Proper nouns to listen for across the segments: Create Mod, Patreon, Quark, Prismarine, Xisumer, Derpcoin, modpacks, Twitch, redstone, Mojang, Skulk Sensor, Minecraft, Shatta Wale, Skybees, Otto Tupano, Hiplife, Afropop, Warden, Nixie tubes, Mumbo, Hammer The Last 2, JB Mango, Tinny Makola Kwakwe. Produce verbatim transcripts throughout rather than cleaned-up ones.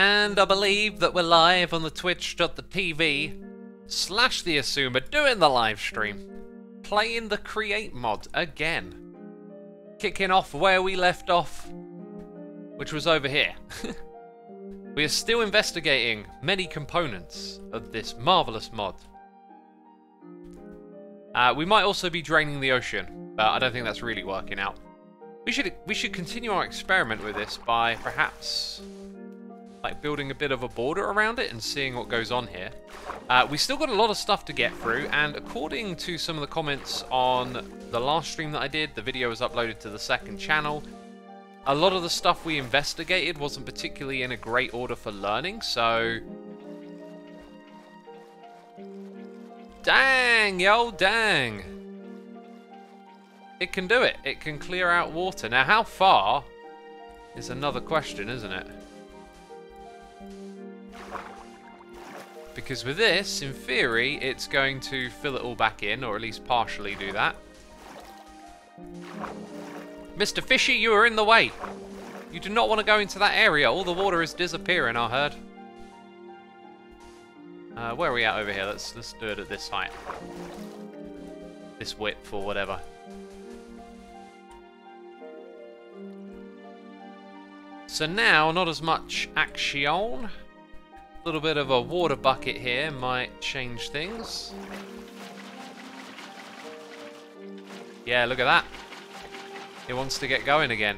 And I believe that we're live on the twitch dot t v slash the Xisumer doing the live stream, playing the Create mod again. Kicking off where we left off, which was over here. We are still investigating many components of this marvelous mod. Uh, we might also be draining the ocean, but I don't think that's really working out. We should we should continue our experiment with this by perhaps like building a bit of a border around it and seeing what goes on here. Uh, we still got a lot of stuff to get through, and according to some of the comments on the last stream that I did, the video was uploaded to the second channel. A lot of the stuff we investigated wasn't particularly in a great order for learning, so... Dang, yo, dang. It can do it. It can clear out water. Now, how far is another question, isn't it? Because with this, in theory, it's going to fill it all back in, or at least partially do that. Mister Fishy, you are in the way. You do not want to go into that area. All the water is disappearing, I heard. Uh, where are we at over here? Let's let's do it at this height, this width or whatever. So now, not as much action. A little bit of a water bucket here might change things. Yeah, look at that. It wants to get going again.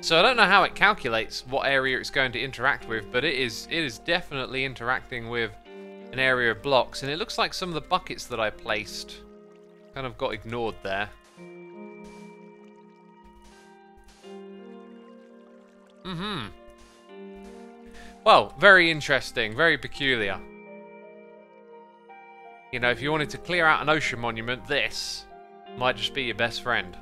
So I don't know how it calculates what area it's going to interact with, but it is it is definitely interacting with an area of blocks, and it looks like some of the buckets that I placed kind of got ignored there. Mm-hmm. Well, very interesting, very peculiar. You know, if you wanted to clear out an ocean monument, this might just be your best friend.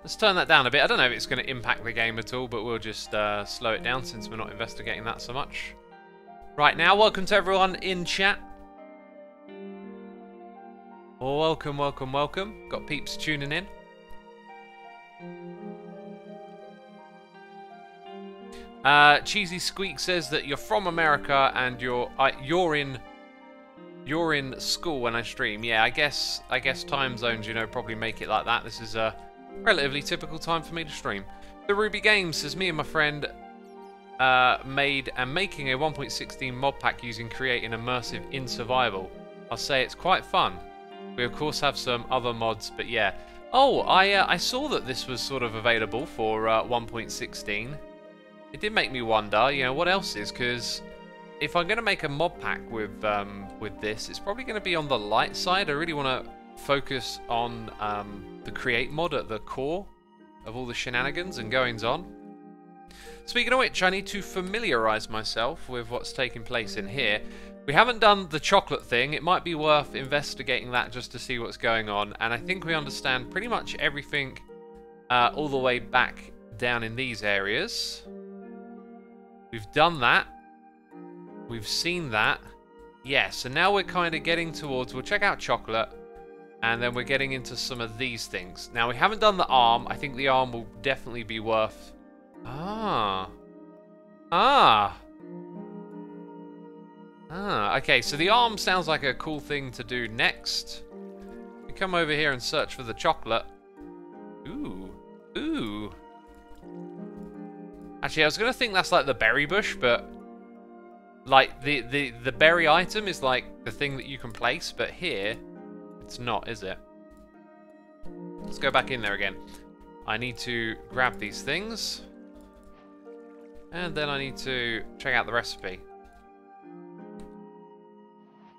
Let's turn that down a bit. I don't know if it's going to impact the game at all, but we'll just uh, slow it down since we're not investigating that so much right now. Welcome to everyone in chat. Well, welcome, welcome, welcome. Got peeps tuning in. Uh, Cheesy Squeak says that you're from America and you're uh, you're in you're in school when I stream. Yeah, I guess I guess time zones, you know, probably make it like that. This is a relatively typical time for me to stream. The Ruby Games says, me and my friend uh, made and making a one point sixteen mod pack using Create in Immersive in Survival. I'll say it's quite fun. We of course have some other mods, but yeah. Oh, I uh, I saw that this was sort of available for uh, one point sixteen. It did make me wonder, you know, what else is, because if I'm going to make a mod pack with um, with this, it's probably going to be on the light side. I really want to focus on um, the Create mod at the core of all the shenanigans and goings on. Speaking of which, I need to familiarise myself with what's taking place in here. We haven't done the chocolate thing. It might be worth investigating that just to see what's going on. And I think we understand pretty much everything uh, all the way back down in these areas. We've done that. We've seen that. Yes, yeah, so now we're kind of getting towards... We'll check out chocolate. And then we're getting into some of these things. Now, we haven't done the arm. I think the arm will definitely be worth... Ah. Ah. Ah. Okay, so the arm sounds like a cool thing to do next. We come over here and search for the chocolate. Ooh. Ooh. Actually, I was going to think that's like the berry bush, but... Like, the, the, the berry item is like the thing that you can place, but here... It's not, is it? Let's go back in there again. I need to grab these things. And then I need to check out the recipe.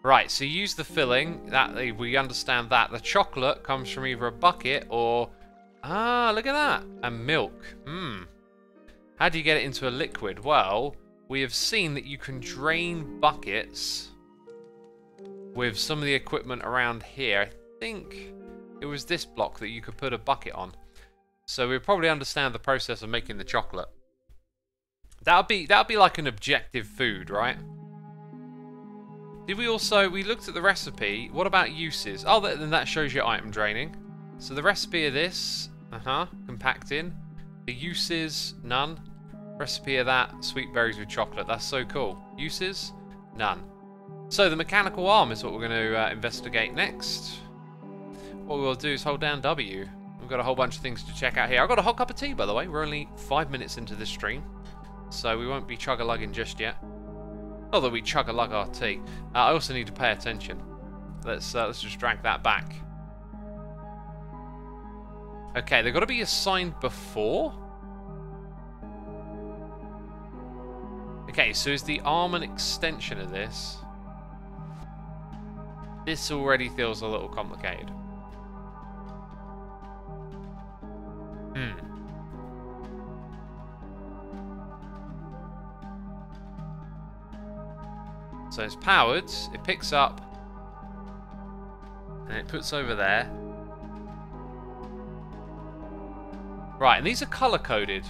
Right, so use the filling. That we understand that. The chocolate comes from either a bucket or... Ah, look at that. And milk. Hmm. How do you get it into a liquid? Well, we have seen that you can drain buckets... with some of the equipment around here. I think it was this block that you could put a bucket on. So we probably understand the process of making the chocolate. That'll be that'll be like an objective food, right? Did we also we looked at the recipe? What about uses? Oh, then that shows your item draining. So the recipe of this, uh huh, compacting. The uses, none. Recipe of that, sweet berries with chocolate. That's so cool. Uses, none. So the mechanical arm is what we're going to uh, investigate next. What we'll do is hold down W. We've got a whole bunch of things to check out here. I've got a hot cup of tea, by the way. We're only five minutes into this stream, so we won't be chug-a-lugging just yet. Not that we chug-a-lug our tea. Uh, I also need to pay attention. Let's uh, let's just drag that back. Okay, they've got to be assigned before. Okay, so is the arm an extension of this? This already feels a little complicated. Hmm. So it's powered, it picks up, and it puts over there. Right, and these are color-coded.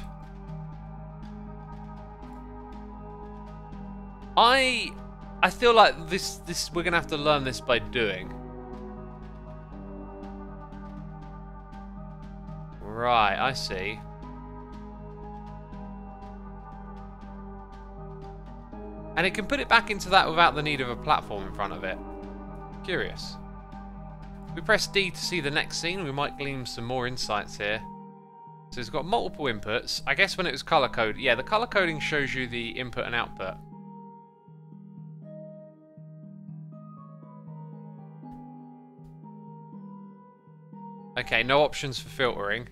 I I feel like this this we're gonna have to learn this by doing. Right, I see. And it can put it back into that without the need of a platform in front of it. Curious. If we press D to see the next scene, we might glean some more insights here. So it's got multiple inputs. I guess when it was color coded, yeah, the color coding shows you the input and output. Okay, no options for filtering.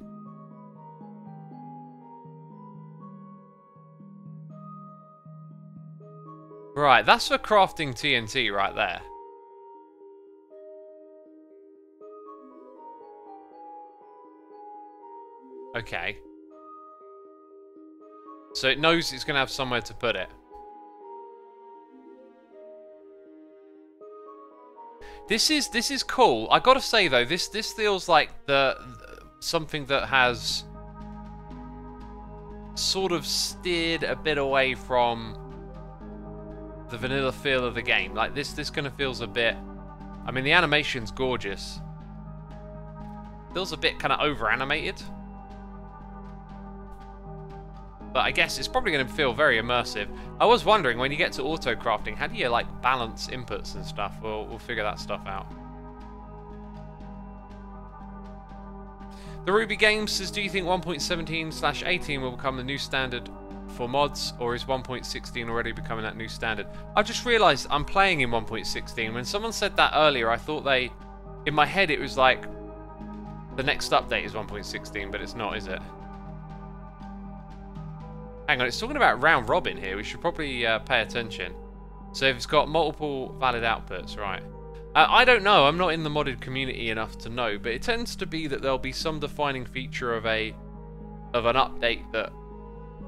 Right, that's for crafting T N T right there. Okay. So it knows it's going to have somewhere to put it. This is this is cool. I gotta say though, this this feels like the, the something that has sort of steered a bit away from the vanilla feel of the game. Like this this kind of feels a bit. I mean, the animation's gorgeous. Feels a bit kind of over animated. But I guess it's probably going to feel very immersive. I was wondering, when you get to auto crafting, how do you like balance inputs and stuff? We'll, we'll figure that stuff out. The Ruby Games says, do you think one point seventeen slash eighteen will become the new standard for mods, or is one point sixteen already becoming that new standard? I just realised I'm playing in one point sixteen. When someone said that earlier, I thought they, in my head, it was like the next update is one point sixteen, but it's not, is it? Hang on, it's talking about round robin here. We should probably uh, pay attention. So if it's got multiple valid outputs, right. Uh, I don't know. I'm not in the modded community enough to know, but it tends to be that there'll be some defining feature of a of an update that,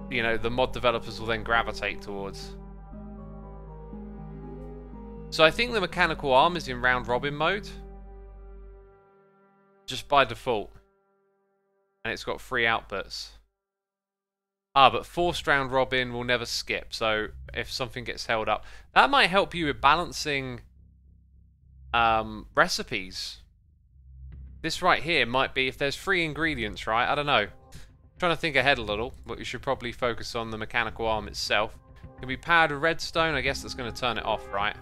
you know, the mod developers will then gravitate towards. So I think the mechanical arm is in round robin mode. Just by default. And it's got three outputs. Ah, but forced round robin will never skip, so if something gets held up, that might help you with balancing um, recipes. This right here might be, if there's three ingredients, right? I don't know. I'm trying to think ahead a little, but we should probably focus on the mechanical arm itself. It can be powered with redstone. I guess that's going to turn it off, right?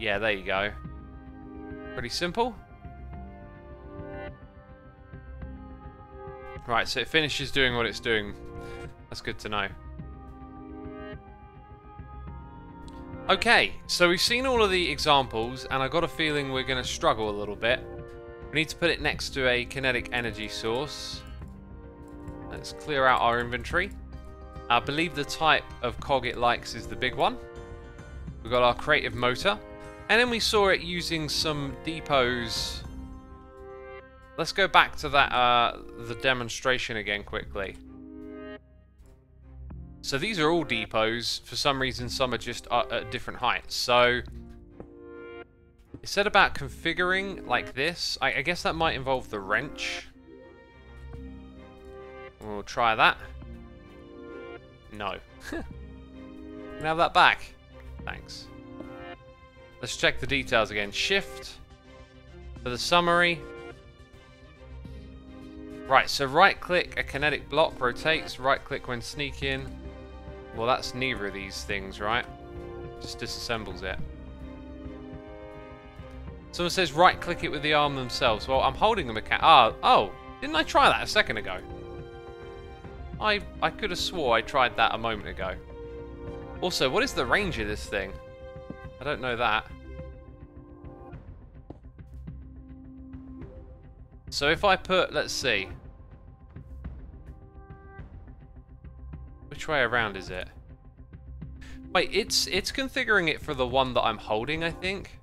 Yeah, there you go. Pretty simple. Right, so it finishes doing what it's doing. That's good to know. Okay, so we've seen all of the examples, and I got a feeling we're going to struggle a little bit. We need to put it next to a kinetic energy source. Let's clear out our inventory. I believe the type of cog it likes is the big one. We've got our creative motor. And then we saw it using some depots. Let's go back to that uh, the demonstration again quickly. So these are all depots. For some reason, some are just uh, at different heights. So it said about configuring like this. I, I guess that might involve the wrench. We'll try that. No. Can I have that back? Thanks. Let's check the details again. Shift for the summary. Right, so right click a kinetic block rotates, right click when sneaking. Well, that's neither of these things, right? Just disassembles it. Someone says right click it with the arm themselves. Well, I'm holding them account. Ah, oh, didn't I try that a second ago? I I could have swore I tried that a moment ago. Also, what is the range of this thing? I don't know that. So if I put, let's see. Which way around is it? Wait, it's it's configuring it for the one that I'm holding, I think.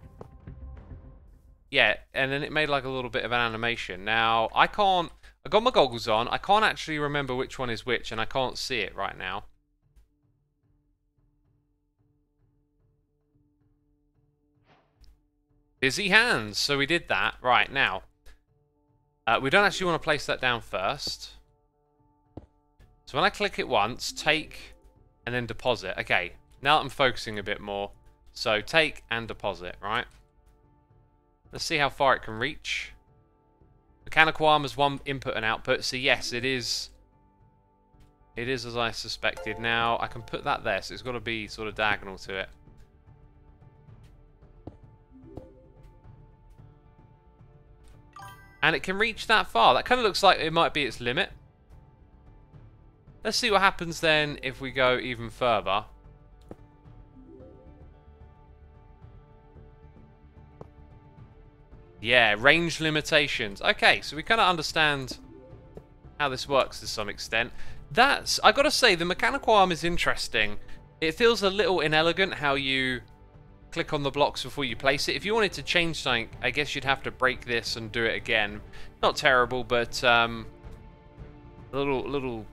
Yeah, and then it made like a little bit of an animation. Now, I can't, I got my goggles on. I can't actually remember which one is which, and I can't see it right now. Busy hands, so we did that. Right, now. Uh, we don't actually want to place that down first. So when I click it once, take and then deposit. Okay, now that I'm focusing a bit more. So take and deposit, right? Let's see how far it can reach. Mechanical arm is one input and output. So yes, it is. It is as I suspected. Now I can put that there. So it's got to be sort of diagonal to it. And it can reach that far. That kind of looks like it might be its limit. Let's see what happens then if we go even further. Yeah, range limitations. Okay, so we kind of understand how this works to some extent. That's, I gotta say, the mechanical arm is interesting. It feels a little inelegant how you click on the blocks before you place it. If you wanted to change something, I guess you'd have to break this and do it again. Not terrible, but um, a little, little,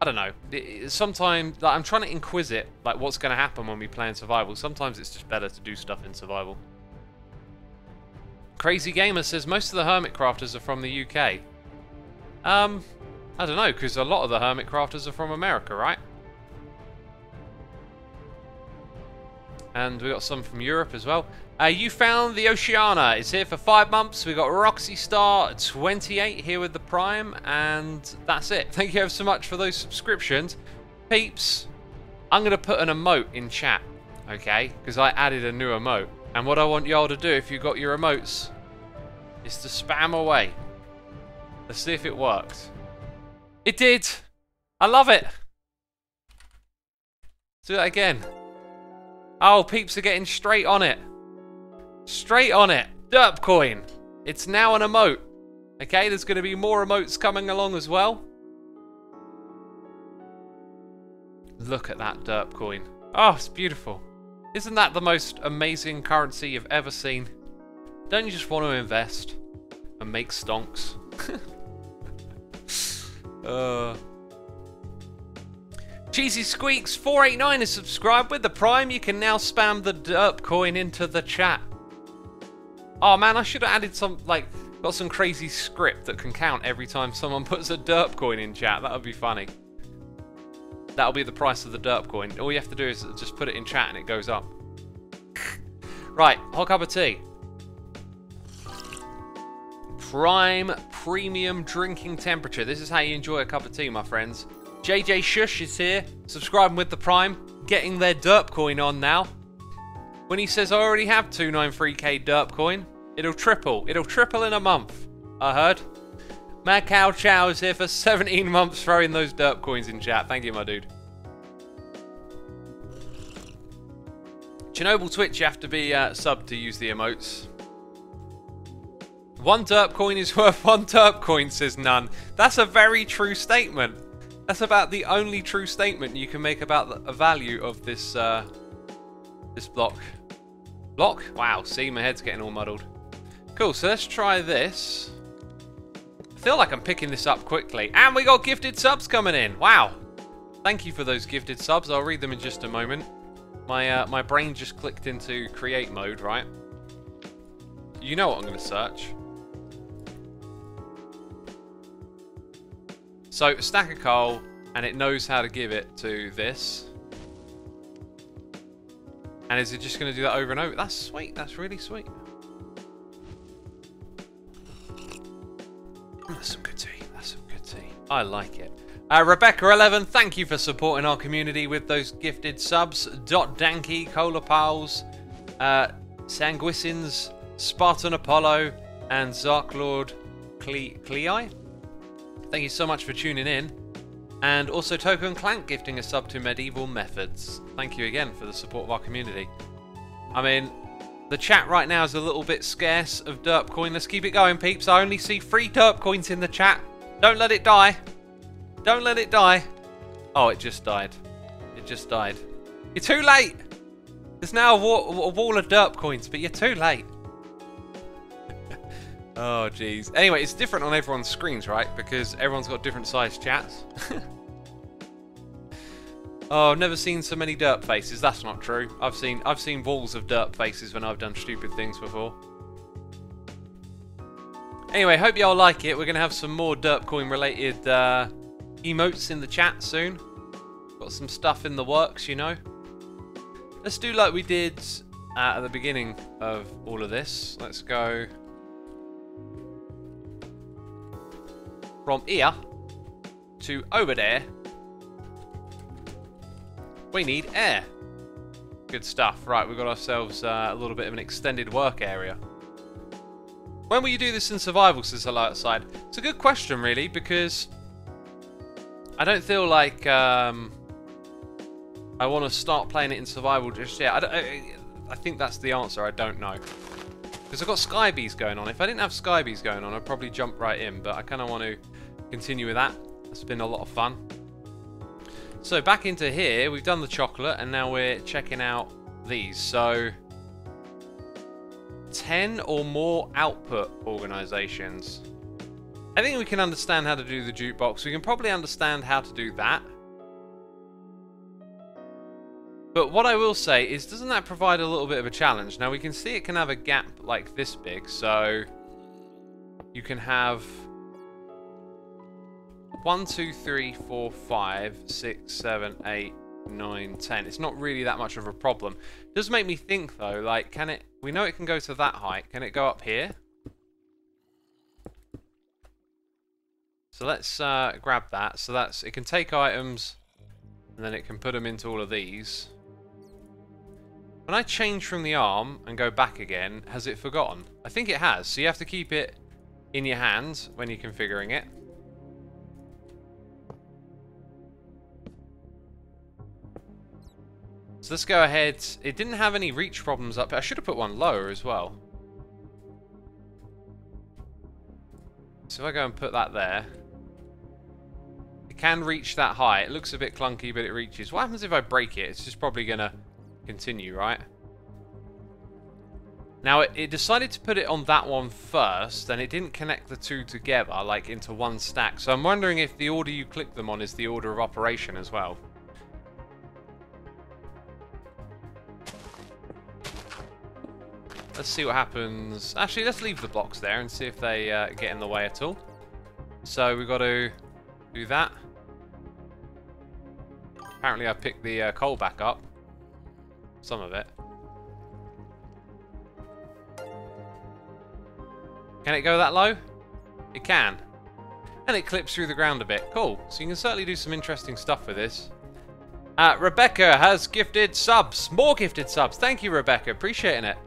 I don't know. It, it, sometimes, like, I'm trying to inquisit like what's going to happen when we play in survival. Sometimes it's just better to do stuff in survival. Crazy Gamer says most of the hermit crafters are from the U K. Um, I don't know, because a lot of the hermit crafters are from America, right? And we got some from Europe as well. Uh, you found the Oceana. It's here for five months. We got Roxy Star twenty-eight here with the Prime, and that's it. Thank you ever so much for those subscriptions, peeps. I'm gonna put an emote in chat, okay? Because I added a new emote, and what I want y'all to do if you got your emotes is to spam away. Let's see if it worked. It did. I love it. Let's do that again. Oh, peeps are getting straight on it. Straight on it. Derpcoin. It's now an emote. Okay, there's going to be more emotes coming along as well. Look at that Derpcoin. Oh, it's beautiful. Isn't that the most amazing currency you've ever seen? Don't you just want to invest and make stonks? uh... Cheesy Squeaks four eight nine is subscribed with the Prime. You can now spam the derp coin into the chat. Oh man, I should have added some, like, got some crazy script that can count every time someone puts a derp coin in chat. That would be funny. That'll be the price of the derp coin. All you have to do is just put it in chat and it goes up. Right, hot cup of tea. Prime premium drinking temperature. This is how you enjoy a cup of tea, my friends. J J Shush is here, subscribing with the Prime, getting their derp coin on now. When he says I already have two ninety-three K derp coin, it'll triple. It'll triple in a month, I heard. Mad Cow Chow is here for seventeen months throwing those derp coins in chat. Thank you, my dude. Chernobyl Twitch, you have to be uh, subbed to use the emotes. One derp coin is worth one derp coin, says none. That's a very true statement. That's about the only true statement you can make about the value of this uh, this block. Block? Wow, see, my head's getting all muddled. Cool, so let's try this. I feel like I'm picking this up quickly. And we got gifted subs coming in. Wow. Thank you for those gifted subs. I'll read them in just a moment. My, uh, my brain just clicked into create mode, right? You know what I'm going to search. So, stack of coal, and it knows how to give it to this. And is it just going to do that over and over? That's sweet. That's really sweet. That's some good tea. That's I like it. Uh, Rebecca eleven, thank you for supporting our community with those gifted subs. Dot Danky, Cola Pals, uh, Sanguisins, Spartan Apollo, and Zarklord Cle Clei. Thank you so much for tuning in. And also Token Clank gifting a sub to Medieval Methods. Thank you again for the support of our community. I mean, the chat right now is a little bit scarce of derp coin. Let's keep it going, peeps. I only see three derp coins in the chat. Don't let it die. Don't let it die. Oh, it just died. It just died. You're too late. There's now a wall, a wall of derp coins, but you're too late. Oh, jeez. Anyway, it's different on everyone's screens, right? Because everyone's got different sized chats. Oh, I've never seen so many derp faces. That's not true. I've seen I've seen walls of derp faces when I've done stupid things before. Anyway, hope y'all like it. We're going to have some more derp coin related uh, emotes in the chat soon. Got some stuff in the works, you know. Let's do like we did uh, at the beginning of all of this. Let's go from here to over there. We need air. Good stuff. Right, we've got ourselves uh, a little bit of an extended work area. When will you do this in survival, says Hello Outside? It's a good question, really, because I don't feel like um, I want to start playing it in survival just yet. I, don't, I, I think that's the answer. I don't know. Because I've got Skybees going on. If I didn't have Skybees going on, I'd probably jump right in. But I kind of want to continue with that. It's been a lot of fun. So back into here, we've done the chocolate, and now we're checking out these. So ten or more output organizations. I think we can understand how to do the jukebox. We can probably understand how to do that. But what I will say is, doesn't that provide a little bit of a challenge? Now we can see it can have a gap like this big, so you can have one, two, three, four, five, six, seven, eight, nine, ten. It's not really that much of a problem. It does make me think, though, like, can it... We know it can go to that height. Can it go up here? So let's uh, grab that. So that's... It can take items, and then it can put them into all of these. When I change from the arm and go back again, has it forgotten? I think it has. So you have to keep it in your hand when you're configuring it. So let's go ahead. It didn't have any reach problems up. I should have put one lower as well. So if I go and put that there, it can reach that high. It looks a bit clunky, but it reaches. What happens if I break it? It's just probably going to continue, right? Now, it, it decided to put it on that one first, and it didn't connect the two together, like, into one stack. So I'm wondering if the order you click them on is the order of operation as well. Let's see what happens. Actually, let's leave the blocks there and see if they uh, get in the way at all. So we've got to do that. Apparently I picked the uh, coal back up. Some of it. Can it go that low? It can. And it clips through the ground a bit. Cool. So you can certainly do some interesting stuff with this. Uh, Rebecca has gifted subs. More gifted subs. Thank you, Rebecca. Appreciating it.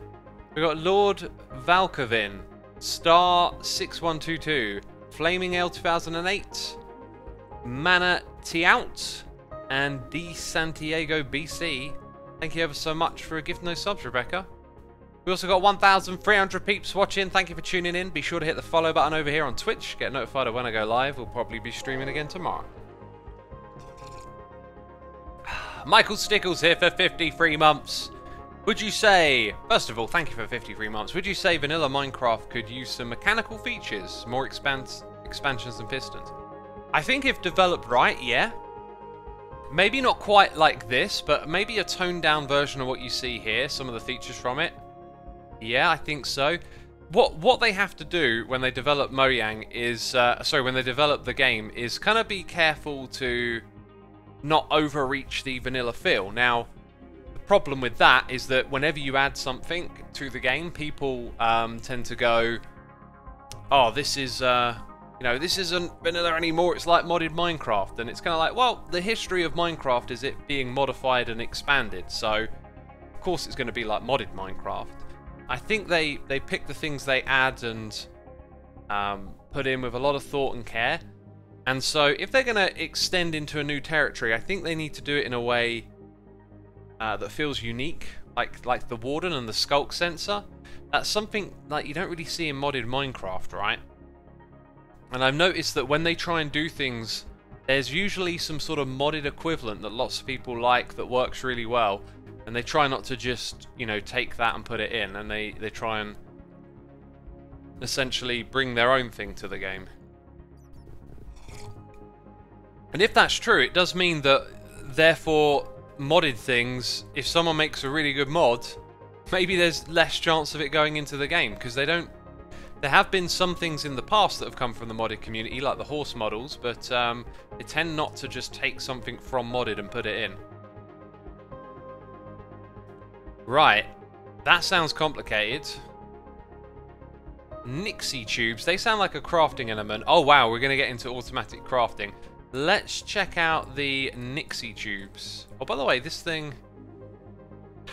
We've got Lord Valkovin, Star six one two two, Flaming Ale two thousand eight, Mana Teout, and D Santiago B C. Thank you ever so much for a gift and those subs, Rebecca. We also got one thousand three hundred peeps watching. Thank you for tuning in. Be sure to hit the follow button over here on Twitch. Get notified of when I go live. We'll probably be streaming again tomorrow. Michael Stickles here for fifty-three months. Would you say, first of all, thank you for fifty-three months, would you say vanilla Minecraft could use some mechanical features, more expans expansions and pistons? I think if developed right, yeah. Maybe not quite like this, but maybe a toned-down version of what you see here, some of the features from it. Yeah, I think so. What what they have to do when they develop Mojang is, uh, sorry, when they develop the game, is kind of be careful to not overreach the vanilla feel. Now, problem with that is that whenever you add something to the game, people um, tend to go, oh, this is, uh, You know, this isn't vanilla anymore, it's like modded Minecraft, and it's kind of like, well, the history of Minecraft is it being modified and expanded, so of course it's going to be like modded Minecraft. I think they, they pick the things they add and um, put in with a lot of thought and care, and so if they're going to extend into a new territory, I think they need to do it in a way uh, that feels unique, like like the Warden and the Skulk Sensor. That's something like you don't really see in modded Minecraft, right? And I've noticed that when they try and do things, there's usually some sort of modded equivalent that lots of people like that works really well, and they try not to just, you know, take that and put it in, and they, they try and essentially bring their own thing to the game. And if that's true, it does mean that, therefore, modded things, if someone makes a really good mod, maybe there's less chance of it going into the game, because they don't... There have been some things in the past that have come from the modded community, like the horse models, but um, they tend not to just take something from modded and put it in. Right, that sounds complicated. Nixie tubes, they sound like a crafting element. Oh wow, we're going to get into automatic crafting. Let's check out the Nixie tubes. Oh, by the way, this thing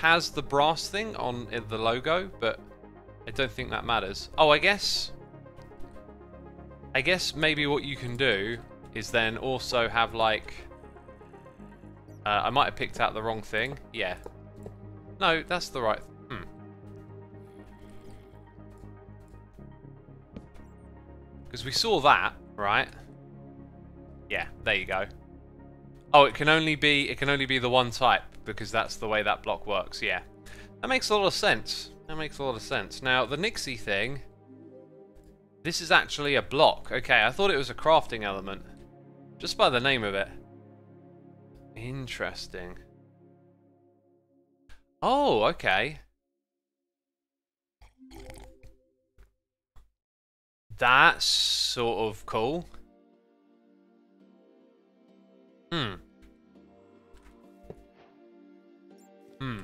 has the brass thing on the logo, but... I don't think that matters. Oh, I guess... I guess maybe what you can do is then also have, like... Uh, I might have picked out the wrong thing. Yeah. No, that's the right... Hmm. Because we saw that, right? Yeah, there you go. Oh, it can only be... It can only be the one type, because that's the way that block works, yeah. That makes a lot of sense. That makes a lot of sense. Now, the Nixie thing... This is actually a block. Okay, I thought it was a crafting element. Just by the name of it. Interesting. Oh, okay. That's sort of cool. Hmm. Hmm.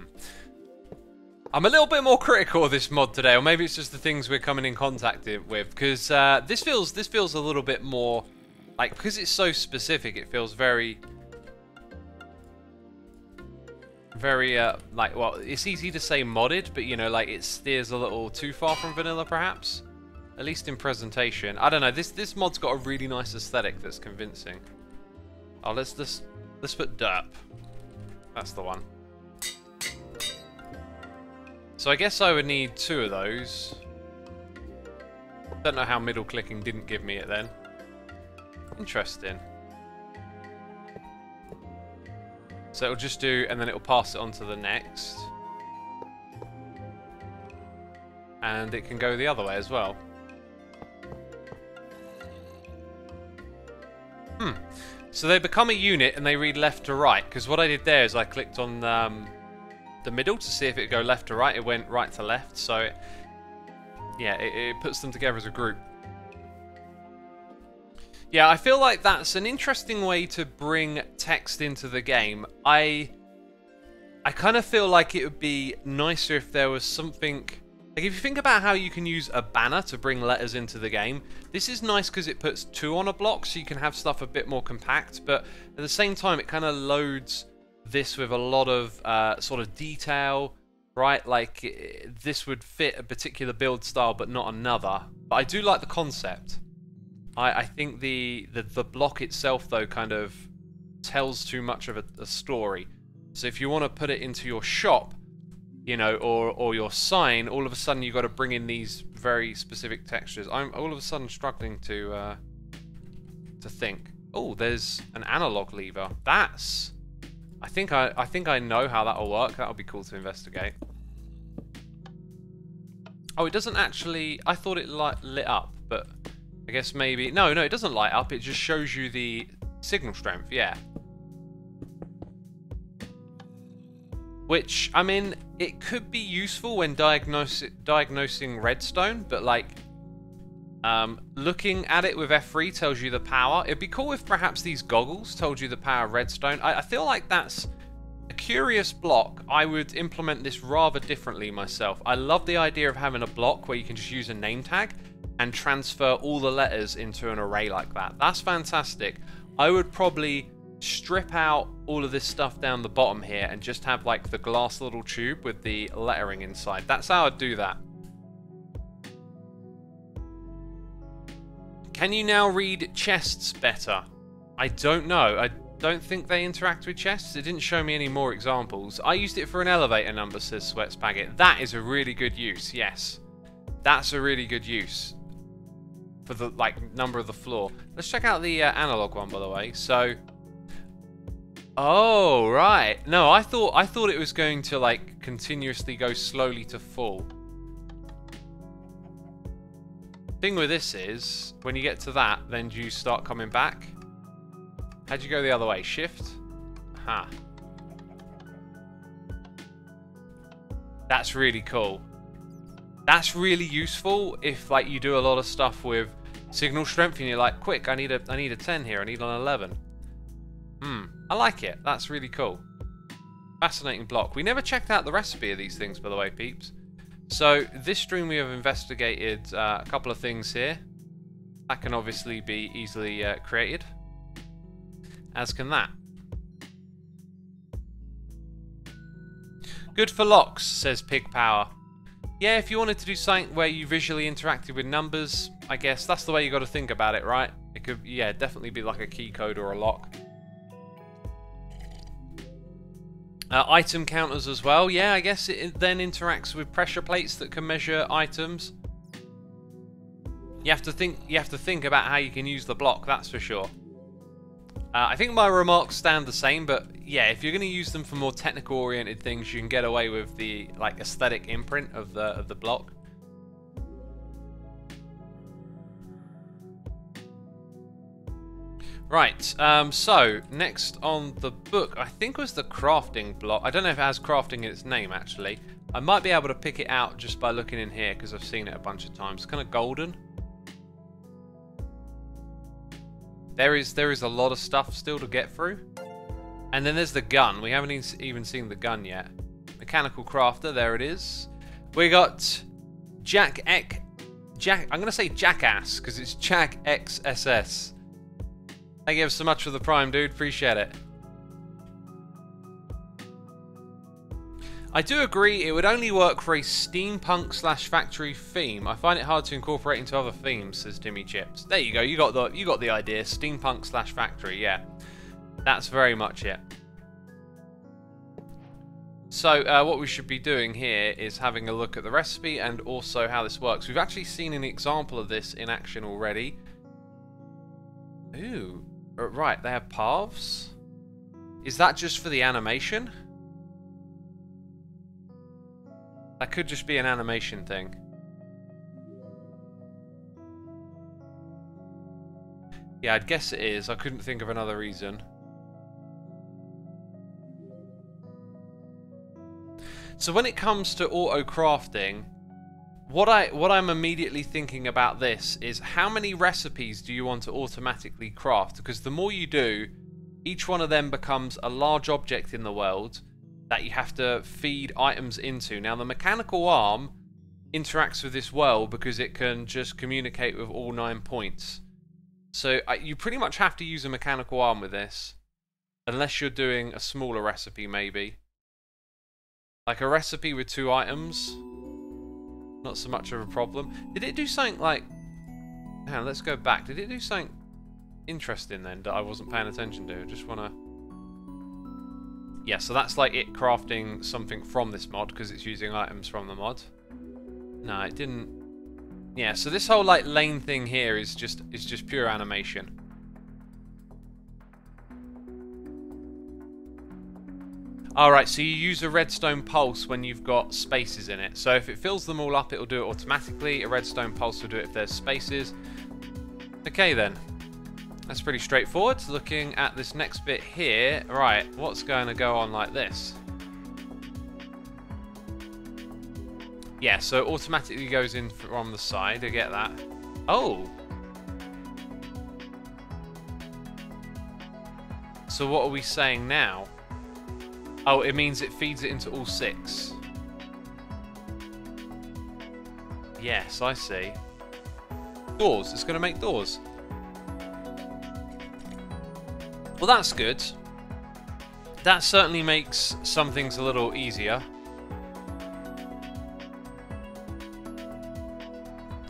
I'm a little bit more critical of this mod today, or maybe it's just the things we're coming in contact with, because uh, this feels this feels a little bit more like, because it's so specific, it feels very, very uh, like, well, it's easy to say modded, but you know, like it steers a little too far from vanilla, perhaps, at least in presentation. I don't know. This this mod's got a really nice aesthetic that's convincing. Oh, let's just let's put derp. That's the one. So I guess I would need two of those. Don't know how middle clicking didn't give me it then. Interesting. So it'll just do, and then it'll pass it on to the next. And it can go the other way as well. Hmm. So they become a unit and they read left to right, because what I did there is I clicked on... Um, the middle to see if it would go left to right. It went right to left, so it, yeah, it, it puts them together as a group. Yeah, I feel like that's an interesting way to bring text into the game. I I kind of feel like it would be nicer if there was something like, if you think about how you can use a banner to bring letters into the game, this is nice because it puts two on a block, so you can have stuff a bit more compact, but at the same time it kind of loads this with a lot of uh, sort of detail, right? Like it, this would fit a particular build style but not another. But I do like the concept. I, I think the, the the block itself though kind of tells too much of a, a story. So if you want to put it into your shop, you know, or or your sign, all of a sudden you've got to bring in these very specific textures. I'm all of a sudden struggling to uh, to think. Oh, there's an analog lever. That's I think I, I think I know how that'll work. That'll be cool to investigate. Oh, it doesn't actually... I thought it light, lit up, but I guess maybe... No, no, it doesn't light up. It just shows you the signal strength, yeah. Which, I mean, it could be useful when diagnose, diagnosing redstone, but like... Um, looking at it with F three tells you the power. It'd be cool if perhaps these goggles told you the power of redstone. I, I feel like that's a curious block. I would implement this rather differently myself. I love the idea of having a block where you can just use a name tag, and transfer all the letters into an array like that. That's fantastic. I would probably strip out all of this stuff down the bottom here and just have like the glass little tube with the lettering inside. That's how I'd do that. Can you now read chests better? I don't know. I don't think they interact with chests. It didn't show me any more examples. I used it for an elevator number, says Sweats Paget. That is a really good use, yes. That's a really good use for the like number of the floor. Let's check out the uh, analog one, by the way. So, oh right. No, I thought I thought it was going to like continuously go slowly to full. Thing with this is when you get to that, then you start coming back. How'd you go the other way? Shift. Aha. That's really cool. That's really useful if like you do a lot of stuff with signal strength and you're like, quick, I need a I need a ten here, I need an eleven. Hmm, I like it. That's really cool. Fascinating block. We never checked out the recipe of these things, by the way, peeps. So this stream we have investigated uh, a couple of things here. That can obviously be easily uh, created. As can that. Good for locks, says Pig Power. Yeah, if you wanted to do something where you visually interacted with numbers, I guess that's the way you got to think about it, right? It could, yeah, definitely be like a key code or a lock. Uh, item counters as well. Yeah, I guess it then interacts with pressure plates that can measure items. You have to think. You have to think about how you can use the block. That's for sure. Uh, I think my remarks stand the same, but yeah, if you're going to use them for more technical-oriented things, you can get away with the like aesthetic imprint of the of the block. Right. Um, so next on the book, I think was the crafting block. I don't know if it has crafting in its name actually. I might be able to pick it out just by looking in here because I've seen it a bunch of times. It's kind of golden. There is there is a lot of stuff still to get through. And then there's the gun. We haven't even seen the gun yet. Mechanical crafter, there it is. We got Jack Ek Jack I'm gonna say Jackass, because it's Jack X S S. Thank you so much for the prime, dude. Appreciate it. I do agree it would only work for a steampunk slash factory theme. I find it hard to incorporate into other themes, says Timmy Chips. There you go, you got the you got the idea. Steampunk slash factory, yeah. That's very much it. So uh, what we should be doing here is having a look at the recipe and also how this works. We've actually seen an example of this in action already. Ooh, right, they have paths. Is that just for the animation? That could just be an animation thing. Yeah, I'd guess it is. I couldn't think of another reason. So when it comes to auto crafting, what I what I'm immediately thinking about this is how many recipes do you want to automatically craft? Because the more you do, each one of them becomes a large object in the world that you have to feed items into. Now the mechanical arm interacts with this well because it can just communicate with all nine points. So uh, you pretty much have to use a mechanical arm with this, unless you're doing a smaller recipe maybe. Like a recipe with two items, not so much of a problem. Did it do something like, hang on, let's go back. Did it do something interesting then that I wasn't paying attention to? I just wanna, yeah, so that's like it crafting something from this mod because it's using items from the mod. No, it didn't. Yeah, so this whole like lane thing here is just is just pure animation. All right, so you use a redstone pulse when you've got spaces in it. So if it fills them all up, it'll do it automatically. A redstone pulse will do it if there's spaces. Okay then. That's pretty straightforward. Looking at this next bit here, right, what's going to go on like this? Yeah, so it automatically goes in from the side, I get that. Oh! So what are we saying now? Oh, it means it feeds it into all six. Yes, I see. Doors. It's going to make doors. Well, that's good. That certainly makes some things a little easier.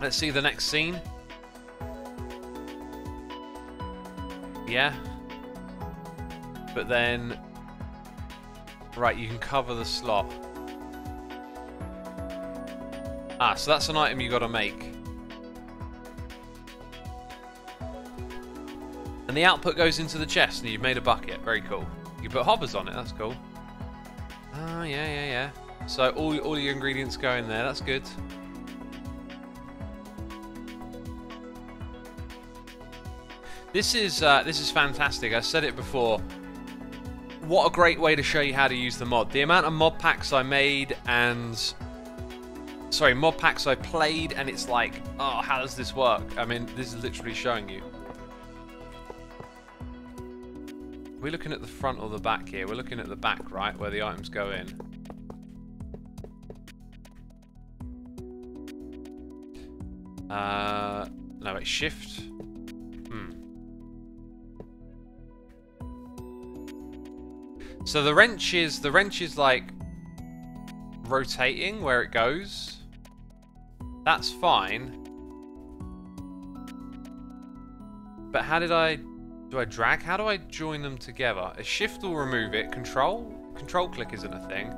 Let's see the next scene. Yeah. But then... Right, you can cover the slot. Ah, so that's an item you got to make. And the output goes into the chest, and you've made a bucket. Very cool. You put hoppers on it. That's cool. Ah, yeah, yeah, yeah. So all all your ingredients go in there. That's good. This is uh, this is fantastic. I said it before. What a great way to show you how to use the mod. The amount of mod packs I made and... Sorry, mod packs I played, and it's like, oh, how does this work? I mean, this is literally showing you. We're looking at the front or the back here. We're looking at the back, right, where the items go in. Uh, no, it's shift. So the wrench is, the wrench is like rotating where it goes. That's fine. But how did I, do I drag? How do I join them together? A shift will remove it. Control? Control click isn't a thing.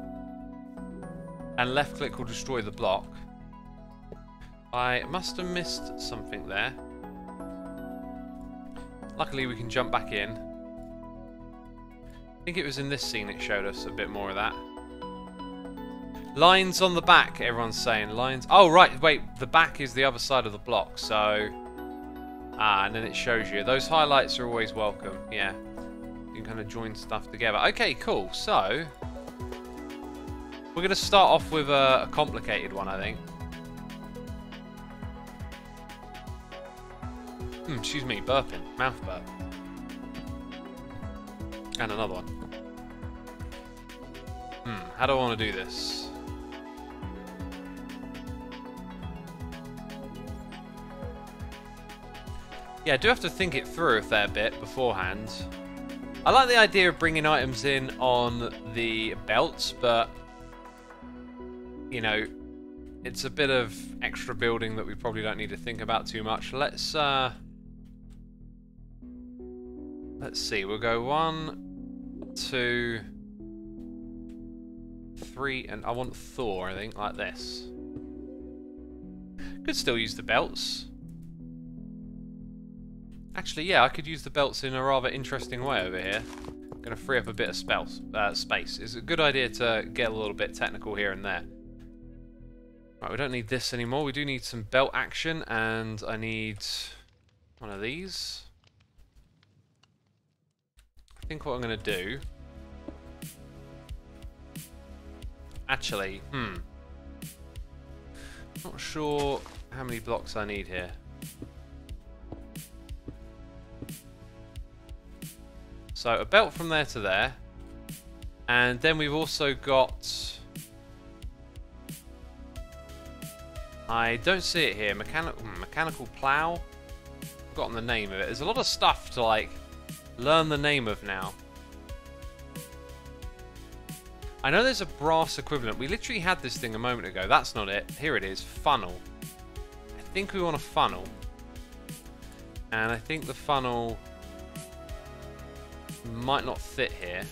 And left click will destroy the block. I must have missed something there. Luckily we can jump back in. I think it was in this scene it showed us a bit more of that. Lines on the back, everyone's saying. Lines. Oh, right, wait. The back is the other side of the block, so... Ah, and then it shows you. Those highlights are always welcome, yeah. You can kind of join stuff together. Okay, cool. So, we're going to start off with a, a complicated one, I think. Hmm, excuse me, burping. Mouth burp. And another one. Hmm, how do I want to do this? Yeah, I do have to think it through a fair bit beforehand. I like the idea of bringing items in on the belts, but... You know, it's a bit of extra building that we probably don't need to think about too much. Let's, uh... Let's see, we'll go one... Two, three, and I want Thor, I think, like this. Could still use the belts. Actually, yeah, I could use the belts in a rather interesting way over here. I'm going to free up a bit of spells, uh, space. It's a good idea to get a little bit technical here and there. Right, we don't need this anymore. We do need some belt action, and I need one of these. I think what I'm going to do... Actually, hmm. Not sure how many blocks I need here. So, a belt from there to there. And then we've also got... I don't see it here. Mechanical, mechanical plow? I've forgotten the name of it. There's a lot of stuff to, like... learn the name of now. I know there's a brass equivalent. We literally had this thing a moment ago. That's not it. Here it is. Funnel. I think we want a funnel. And I think the funnel might not fit here.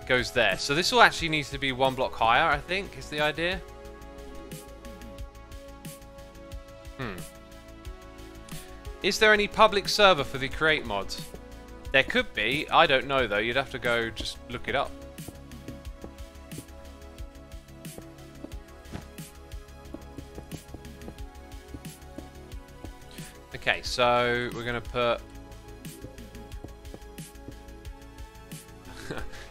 It goes there. So this all actually needs to be one block higher, I think, is the idea. Hmm. Is there any public server for the Create Mod? There could be. I don't know, though. You'd have to go just look it up. Okay, so we're going to put...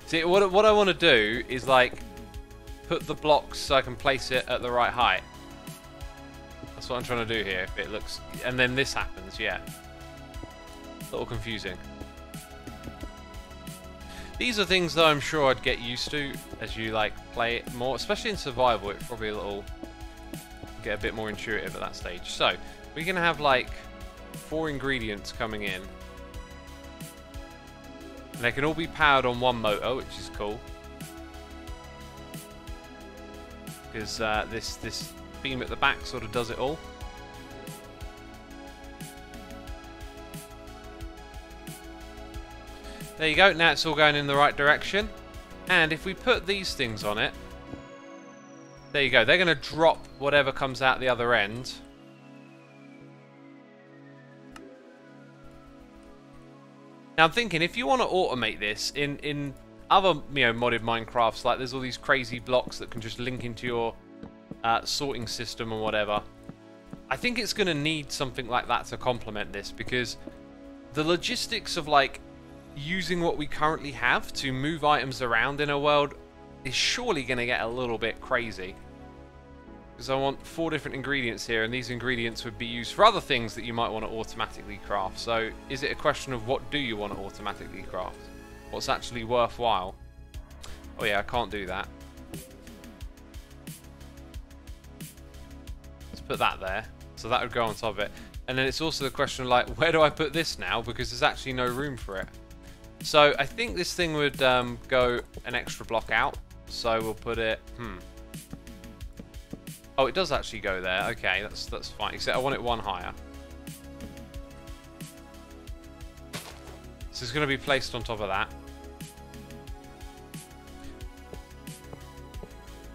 See, what, what I want to do is, like, put the blocks so I can place it at the right height. That's what I'm trying to do here. It looks, and then this happens, yeah. A little confusing. These are things that I'm sure I'd get used to as you like play it more, especially in survival. It's probably a little get a bit more intuitive at that stage. So we're gonna have like four ingredients coming in, and they can all be powered on one motor, which is cool, because uh, this this beam at the back sort of does it all. There you go, now it's all going in the right direction. And if we put these things on it, there you go, they're going to drop whatever comes out the other end. Now I'm thinking, if you want to automate this in, in other you know, modded Minecrafts, like there's all these crazy blocks that can just link into your uh, sorting system or whatever, I think it's going to need something like that to complement this, because the logistics of like using what we currently have to move items around in a world is surely going to get a little bit crazy, because I want four different ingredients here, and these ingredients would be used for other things that you might want to automatically craft. So is it a question of what do you want to automatically craft, what's actually worthwhile? Oh yeah, I can't do that. Let's put that there, so that would go on top of it. And then it's also the question of like, where do I put this now, because there's actually no room for it. So I think this thing would um, go an extra block out. So we'll put it, hmm. Oh, it does actually go there. Okay, that's that's fine. Except I want it one higher. So it's going to be placed on top of that.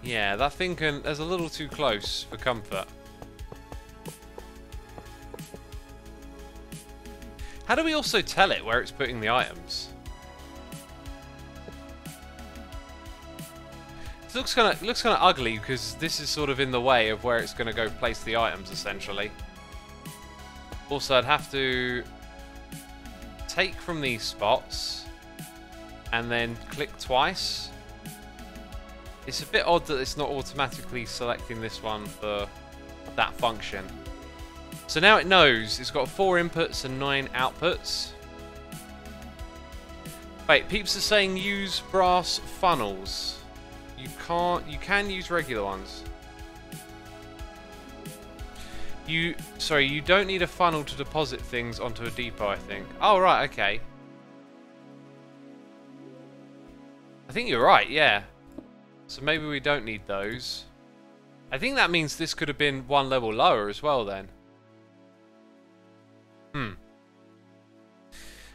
Yeah, that thing can, that's a little too close for comfort. How do we also tell it where it's putting the items? It looks kind of looks kind of ugly, because this is sort of in the way of where it's going to go place the items, essentially. Also, I'd have to take from these spots and then click twice. It's a bit odd that it's not automatically selecting this one for that function. So now it knows it's got four inputs and nine outputs. Wait, peeps are saying use brass funnels. You can't, you can use regular ones. You, sorry, you don't need a funnel to deposit things onto a depot, I think. Oh, right, okay. I think you're right, yeah. So maybe we don't need those. I think that means this could have been one level lower as well then. Hmm.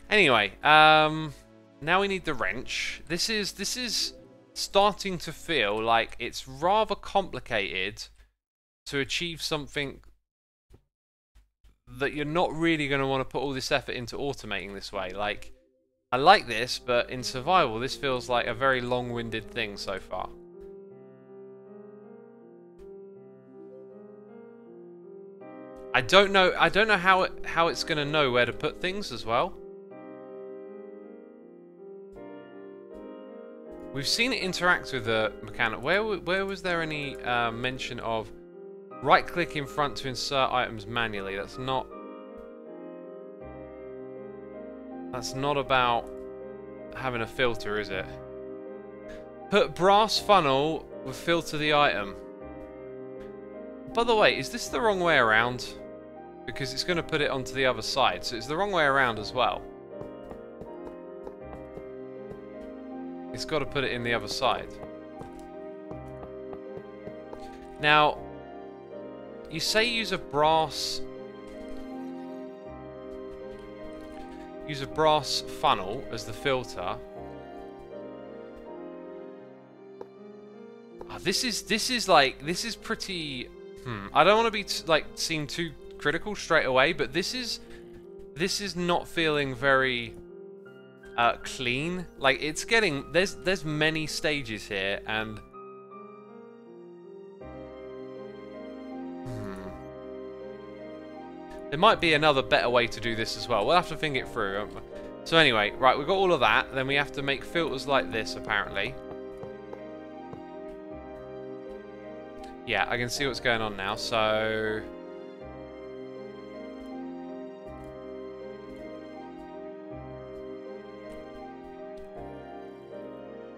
Anyway, um, now we need the wrench. This is this is starting to feel like it's rather complicated to achieve something that you're not really going to want to put all this effort into automating this way. Like, I like this, but in survival, this feels like a very long-winded thing so far. I don't know. I don't know how it, how it's going to know where to put things as well. We've seen it interact with the mechanic. Where where was there any uh, mention of right-click in front to insert items manually? That's not. That's not about having a filter, is it? Put brass funnel with filter the item. By the way, is this the wrong way around? Because it's going to put it onto the other side, so it's the wrong way around as well. It's got to put it in the other side. Now, you say use a brass... Use a brass funnel as the filter. Oh, this is, this is like, this is pretty... Hmm. I don't want to be t like seem too critical straight away, but this is this is not feeling very uh, clean. Like, it's getting there's there's many stages here, and hmm. there might be another better way to do this as well. We'll have to think it through, won't we? So anyway, right, we've got all of that. Then we have to make filters like this, apparently. Yeah, I can see what's going on now, so...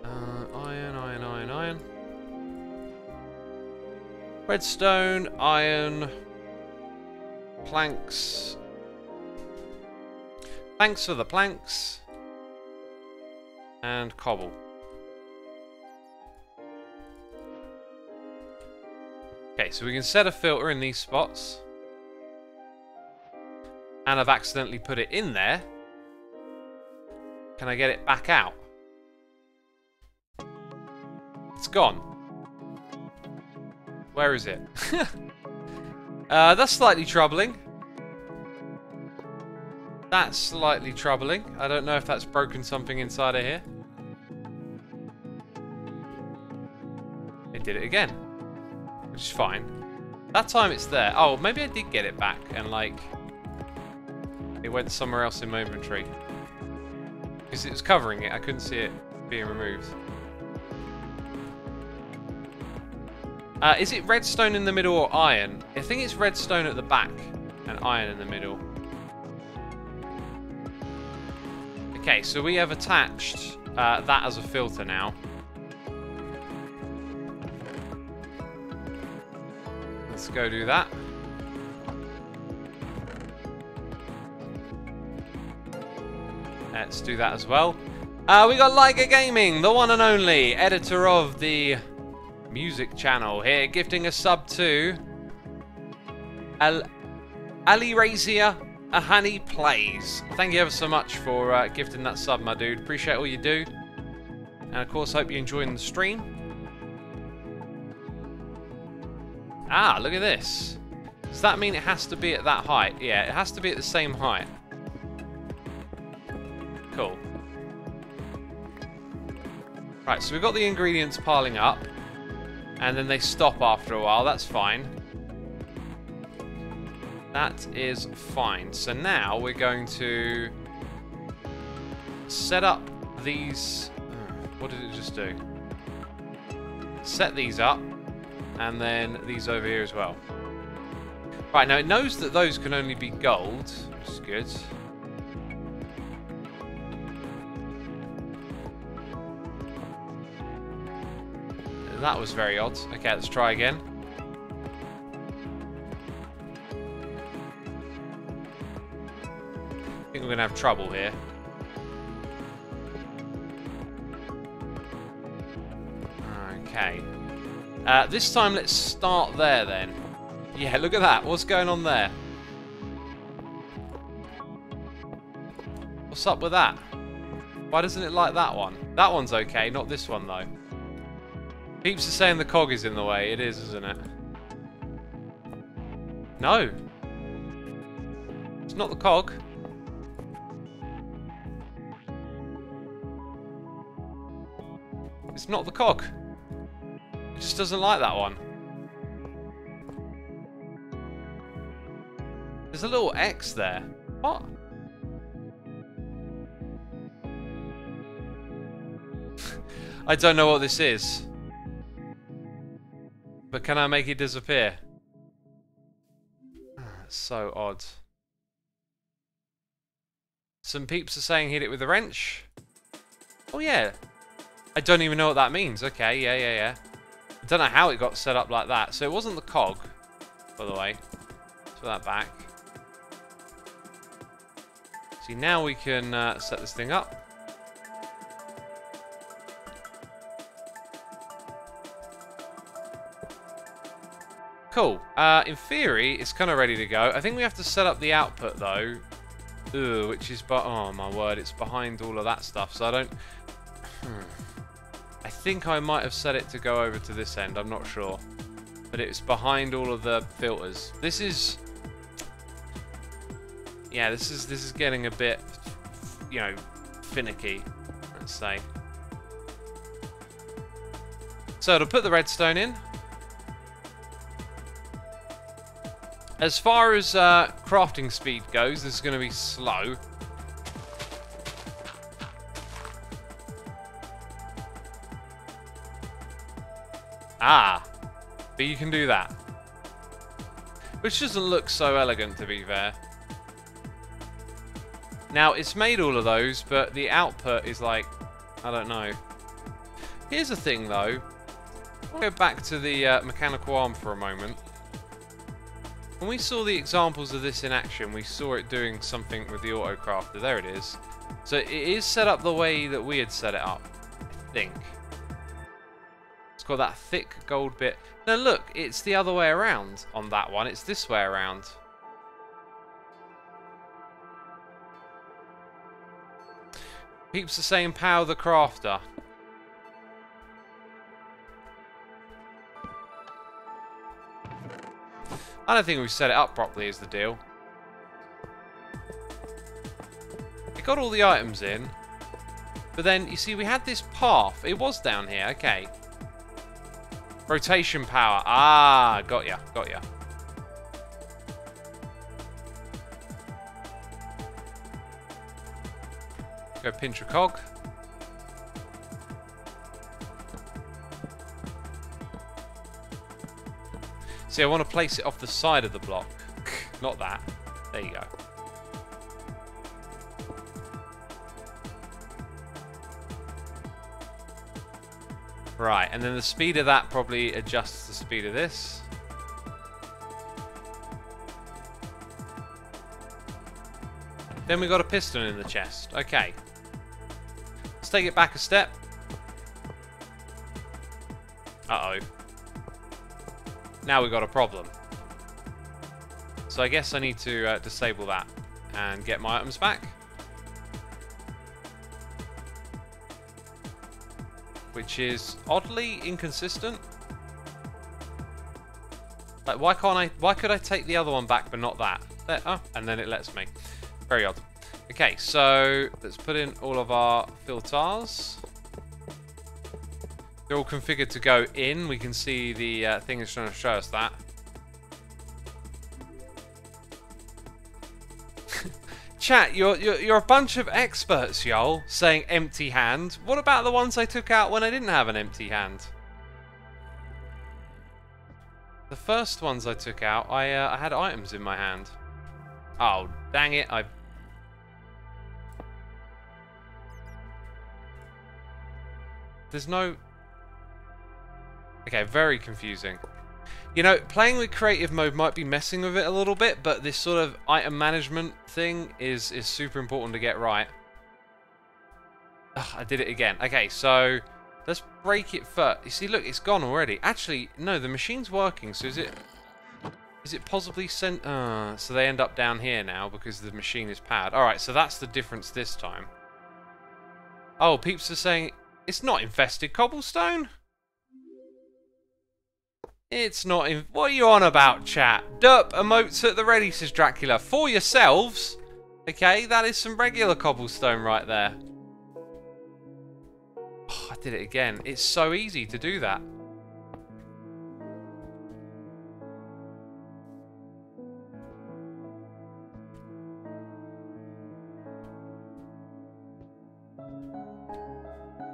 Uh, iron, iron, iron, iron. Redstone, iron, planks. Thanks for the planks. And cobble. Okay, so we can set a filter in these spots. And I've accidentally put it in there. Can I get it back out? It's gone. Where is it? uh, that's slightly troubling. That's slightly troubling. I don't know if that's broken something inside of here. It did it again. Which is fine. That time it's there. Oh, maybe I did get it back and like... it went somewhere else in my inventory. Because it was covering it. I couldn't see it being removed. Uh, is it redstone in the middle or iron? I think it's redstone at the back and iron in the middle. Okay, so we have attached uh, that as a filter now. Let's go do that. Let's do that as well. Uh, we got Liger Gaming, the one and only editor of the music channel here, gifting a sub to Al Ali Razia Ahani Plays. Thank you ever so much for uh, gifting that sub, my dude. Appreciate all you do. And of course, hope you're enjoying the stream. Ah, look at this. Does that mean it has to be at that height? Yeah, it has to be at the same height. Cool. Right, so we've got the ingredients piling up. And then they stop after a while. That's fine. That is fine. So now we're going to set up these... What did it just do? Set these up. And then these over here as well. Right, now it knows that those can only be gold. Which is good. That was very odd. Okay, let's try again. I think we're going to have trouble here. Okay. Uh, this time, let's start there then. Yeah, look at that. What's going on there? What's up with that? Why doesn't it like that one? That one's okay, not this one though. Peeps are saying the cog is in the way. It is, isn't it? No. It's not the cog. It's not the cog. It just doesn't like that one. There's a little X there. What? I don't know what this is. But can I make it disappear? So odd. Some peeps are saying hit it with a wrench. Oh yeah. I don't even know what that means. Okay, yeah, yeah, yeah. I don't know how it got set up like that. So it wasn't the cog, by the way. Let's put that back. See, now we can uh, set this thing up. Cool. Uh, in theory, it's kind of ready to go. I think we have to set up the output though, Ooh, which is but oh my word, it's behind all of that stuff. So I don't. Hmm. I think I might have set it to go over to this end. I'm not sure, but it's behind all of the filters. This is. Yeah, this is this is getting a bit, you know, finicky. Let's say. So to put the redstone in. As far as uh, crafting speed goes, this is going to be slow. Ah, but you can do that. Which doesn't look so elegant, to be fair. Now, it's made all of those, but the output is like, I don't know. Here's the thing, though. Go back to the uh, mechanical arm for a moment. When we saw the examples of this in action, we saw it doing something with the autocrafter. There it is. So it is set up the way that we had set it up, I think. It's got that thick gold bit. Now look, it's the other way around on that one. It's this way around. Keeps the same power the crafter. I don't think we've set it up properly is the deal. It got all the items in. But then, you see, we had this path. It was down here, okay. Rotation power. Ah, got ya, got ya. Go pinch a cog. See, I want to place it off the side of the block. Not that. There you go. Right, and then the speed of that probably adjusts the speed of this. Then we got a piston in the chest. Okay. Let's take it back a step. Uh-oh. Now we've got a problem. So I guess I need to uh, disable that and get my items back. Which is oddly inconsistent. Like why can't I why could I take the other one back but not that? There, oh, and then it lets me. Very odd. Okay, so let's put in all of our filters. They're all configured to go in. We can see the uh, thing is trying to show us that. Chat, you're, you're you're a bunch of experts, y'all, saying empty hand. What about the ones I took out when I didn't have an empty hand? The first ones I took out, I uh, I had items in my hand. Oh dang it! I. There's no. Okay, very confusing. You know, playing with creative mode might be messing with it a little bit, but this sort of item management thing is, is super important to get right. Ugh, I did it again. Okay, so let's break it first. You see, look, it's gone already. Actually, no, the machine's working, so is it... Is it possibly sent... Uh, so they end up down here now because the machine is powered. Alright, so that's the difference this time. Oh, peeps are saying, it's not infested cobblestone? It's not in. What are you on about, chat? Derp emotes at the ready, says Dracula. For yourselves! Okay, that is some regular cobblestone right there. Oh, I did it again. It's so easy to do that.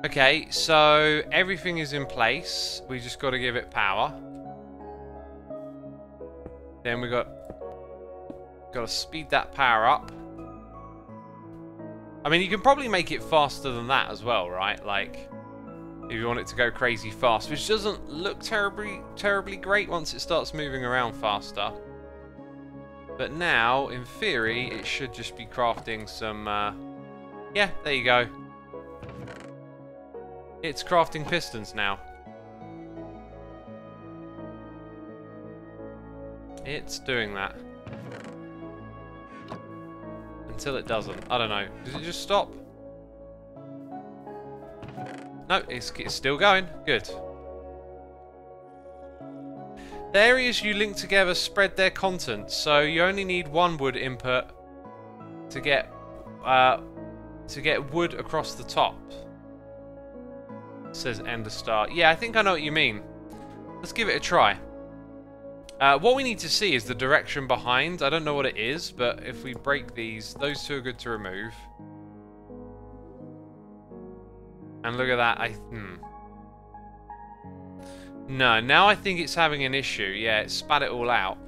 Okay, so everything is in place. We just got to give it power. Then we got got to speed that power up. I mean, you can probably make it faster than that as well, right? Like, if you want it to go crazy fast, which doesn't look terribly, terribly great once it starts moving around faster. But now, in theory, it should just be crafting some... Uh... Yeah, there you go. It's crafting pistons now. It's doing that. Until it doesn't. I don't know. Does it just stop? No, it's, it's still going. Good. The areas you link together spread their content, so you only need one wood input to get uh, to get wood across the top. Says Enderstar. Yeah, I think I know what you mean. Let's give it a try. Uh, what we need to see is the direction behind. I don't know what it is, but if we break these, those two are good to remove. And look at that. I hmm. No, now I think it's having an issue. Yeah, it spat it all out.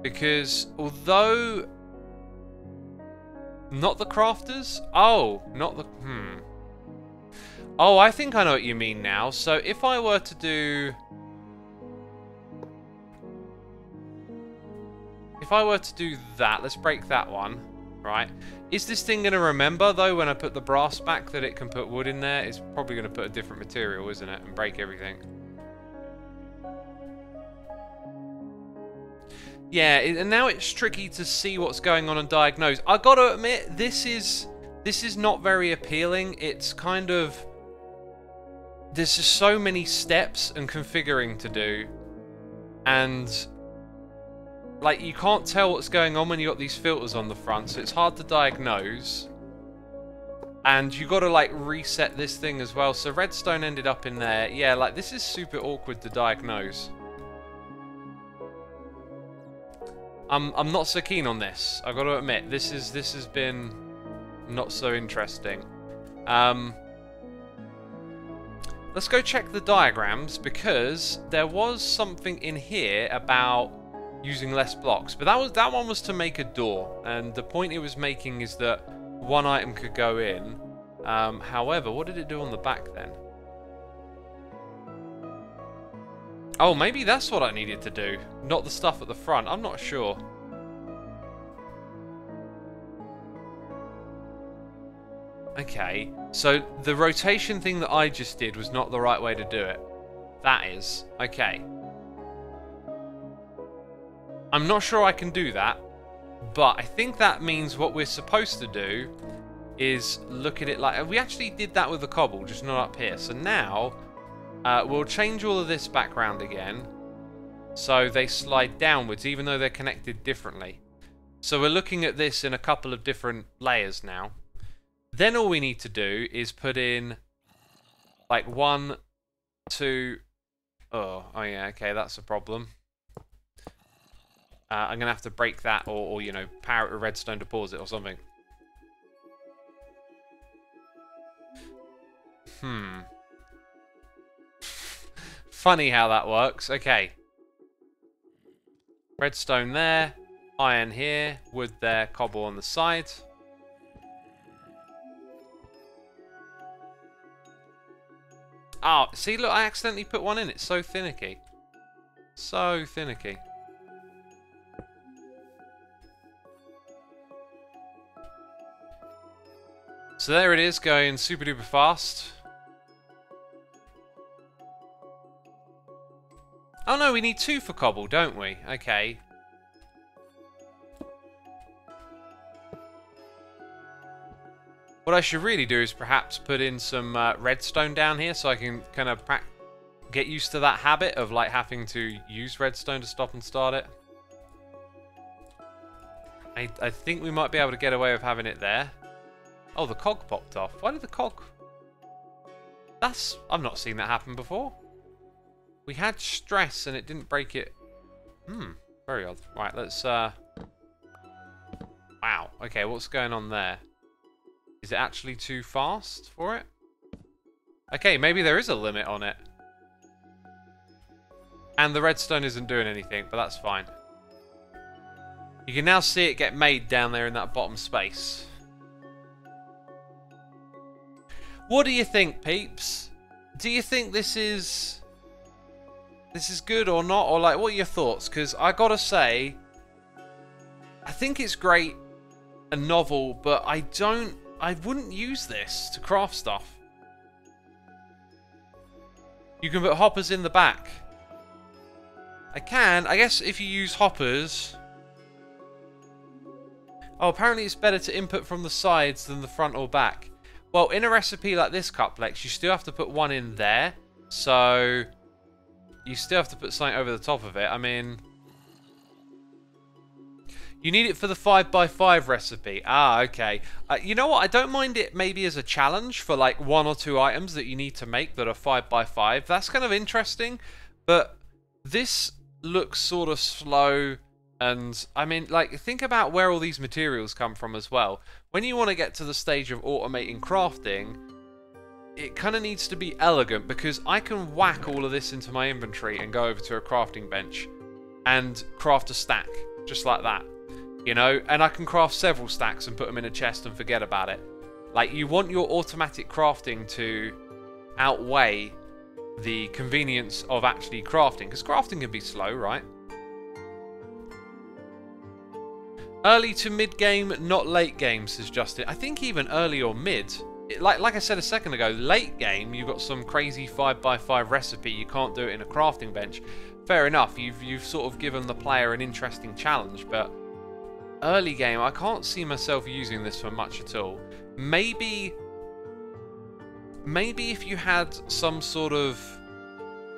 Because although... Not the crafters? Oh, not the... Hmm. Oh, I think I know what you mean now. So if I were to do... If I were to do that, let's break that one, right? Is this thing going to remember, though, when I put the brass back, that it can put wood in there? It's probably going to put a different material, isn't it? And break everything. Yeah, it, and now it's tricky to see what's going on and diagnose. I got to admit, this is... This is not very appealing. It's kind of... There's just so many steps and configuring to do. And... Like, you can't tell what's going on when you got these filters on the front, so it's hard to diagnose. And you got to, like, reset this thing as well. So redstone ended up in there. Yeah, like, this is super awkward to diagnose. I'm, I'm not so keen on this. I've got to admit, this is this has been... Not so interesting. Um, let's go check the diagrams, because there was something in here about using less blocks, but that was that one was to make a door, and the point it was making is that one item could go in. Um, however, what did it do on the back then? Oh, maybe that's what I needed to do, not the stuff at the front. I'm not sure. Okay, so the rotation thing that I just did was not the right way to do it. That is. Okay. I'm not sure I can do that, but I think that means what we're supposed to do is look at it like... We actually did that with the cobble, just not up here. So now, uh, we'll change all of this background again, so they slide downwards, even though they're connected differently. So we're looking at this in a couple of different layers now. Then all we need to do is put in, like, one, two, oh, oh yeah, okay, that's a problem. Uh, I'm going to have to break that, or, or, you know, power it with redstone to pause it or something. Hmm. Funny how that works. Okay. Redstone there, iron here, wood there, cobble on the side. Oh, see, look, I accidentally put one in. It's so finicky. So finicky. So there it is, going super duper fast. Oh no, we need two for cobble, don't we? Okay. What I should really do is perhaps put in some uh, redstone down here, so I can kind of get used to that habit of, like, having to use redstone to stop and start it. I, I think we might be able to get away with having it there. Oh, the cog popped off. Why did the cog... That's... I've not seen that happen before. We had stress and it didn't break it. Hmm. Very odd. Right, let's... Uh... Wow. Okay, what's going on there? Is it actually too fast for it? Okay, maybe there is a limit on it. And the redstone isn't doing anything, but that's fine. You can now see it get made down there in that bottom space. What do you think, peeps? Do you think this is... This is good or not? Or, like, what are your thoughts? Because I gotta say... I think it's great and novel, but I don't... I wouldn't use this to craft stuff. You can put hoppers in the back. I can. I guess if you use hoppers... Oh, apparently it's better to input from the sides than the front or back. Well, in a recipe like this, Cuplex, you still have to put one in there. So, you still have to put something over the top of it. I mean... You need it for the five by five recipe. Ah, okay. Uh, you know what? I don't mind it maybe as a challenge for, like, one or two items that you need to make that are five by five. That's kind of interesting. But this looks sort of slow. And, I mean, like, think about where all these materials come from as well. When you want to get to the stage of automating crafting, it kind of needs to be elegant. Because I can whack all of this into my inventory and go over to a crafting bench and craft a stack. Just like that. You know, and I can craft several stacks and put them in a chest and forget about it. Like, you want your automatic crafting to outweigh the convenience of actually crafting, because crafting can be slow, right? Early to mid game, not late game, says Justin. I think even early or mid. It, like like I said a second ago, late game, you've got some crazy five by five recipe. You can't do it in a crafting bench. Fair enough. You've, you've sort of given the player an interesting challenge, but early game, I can't see myself using this for much at all. Maybe, maybe if you had some sort of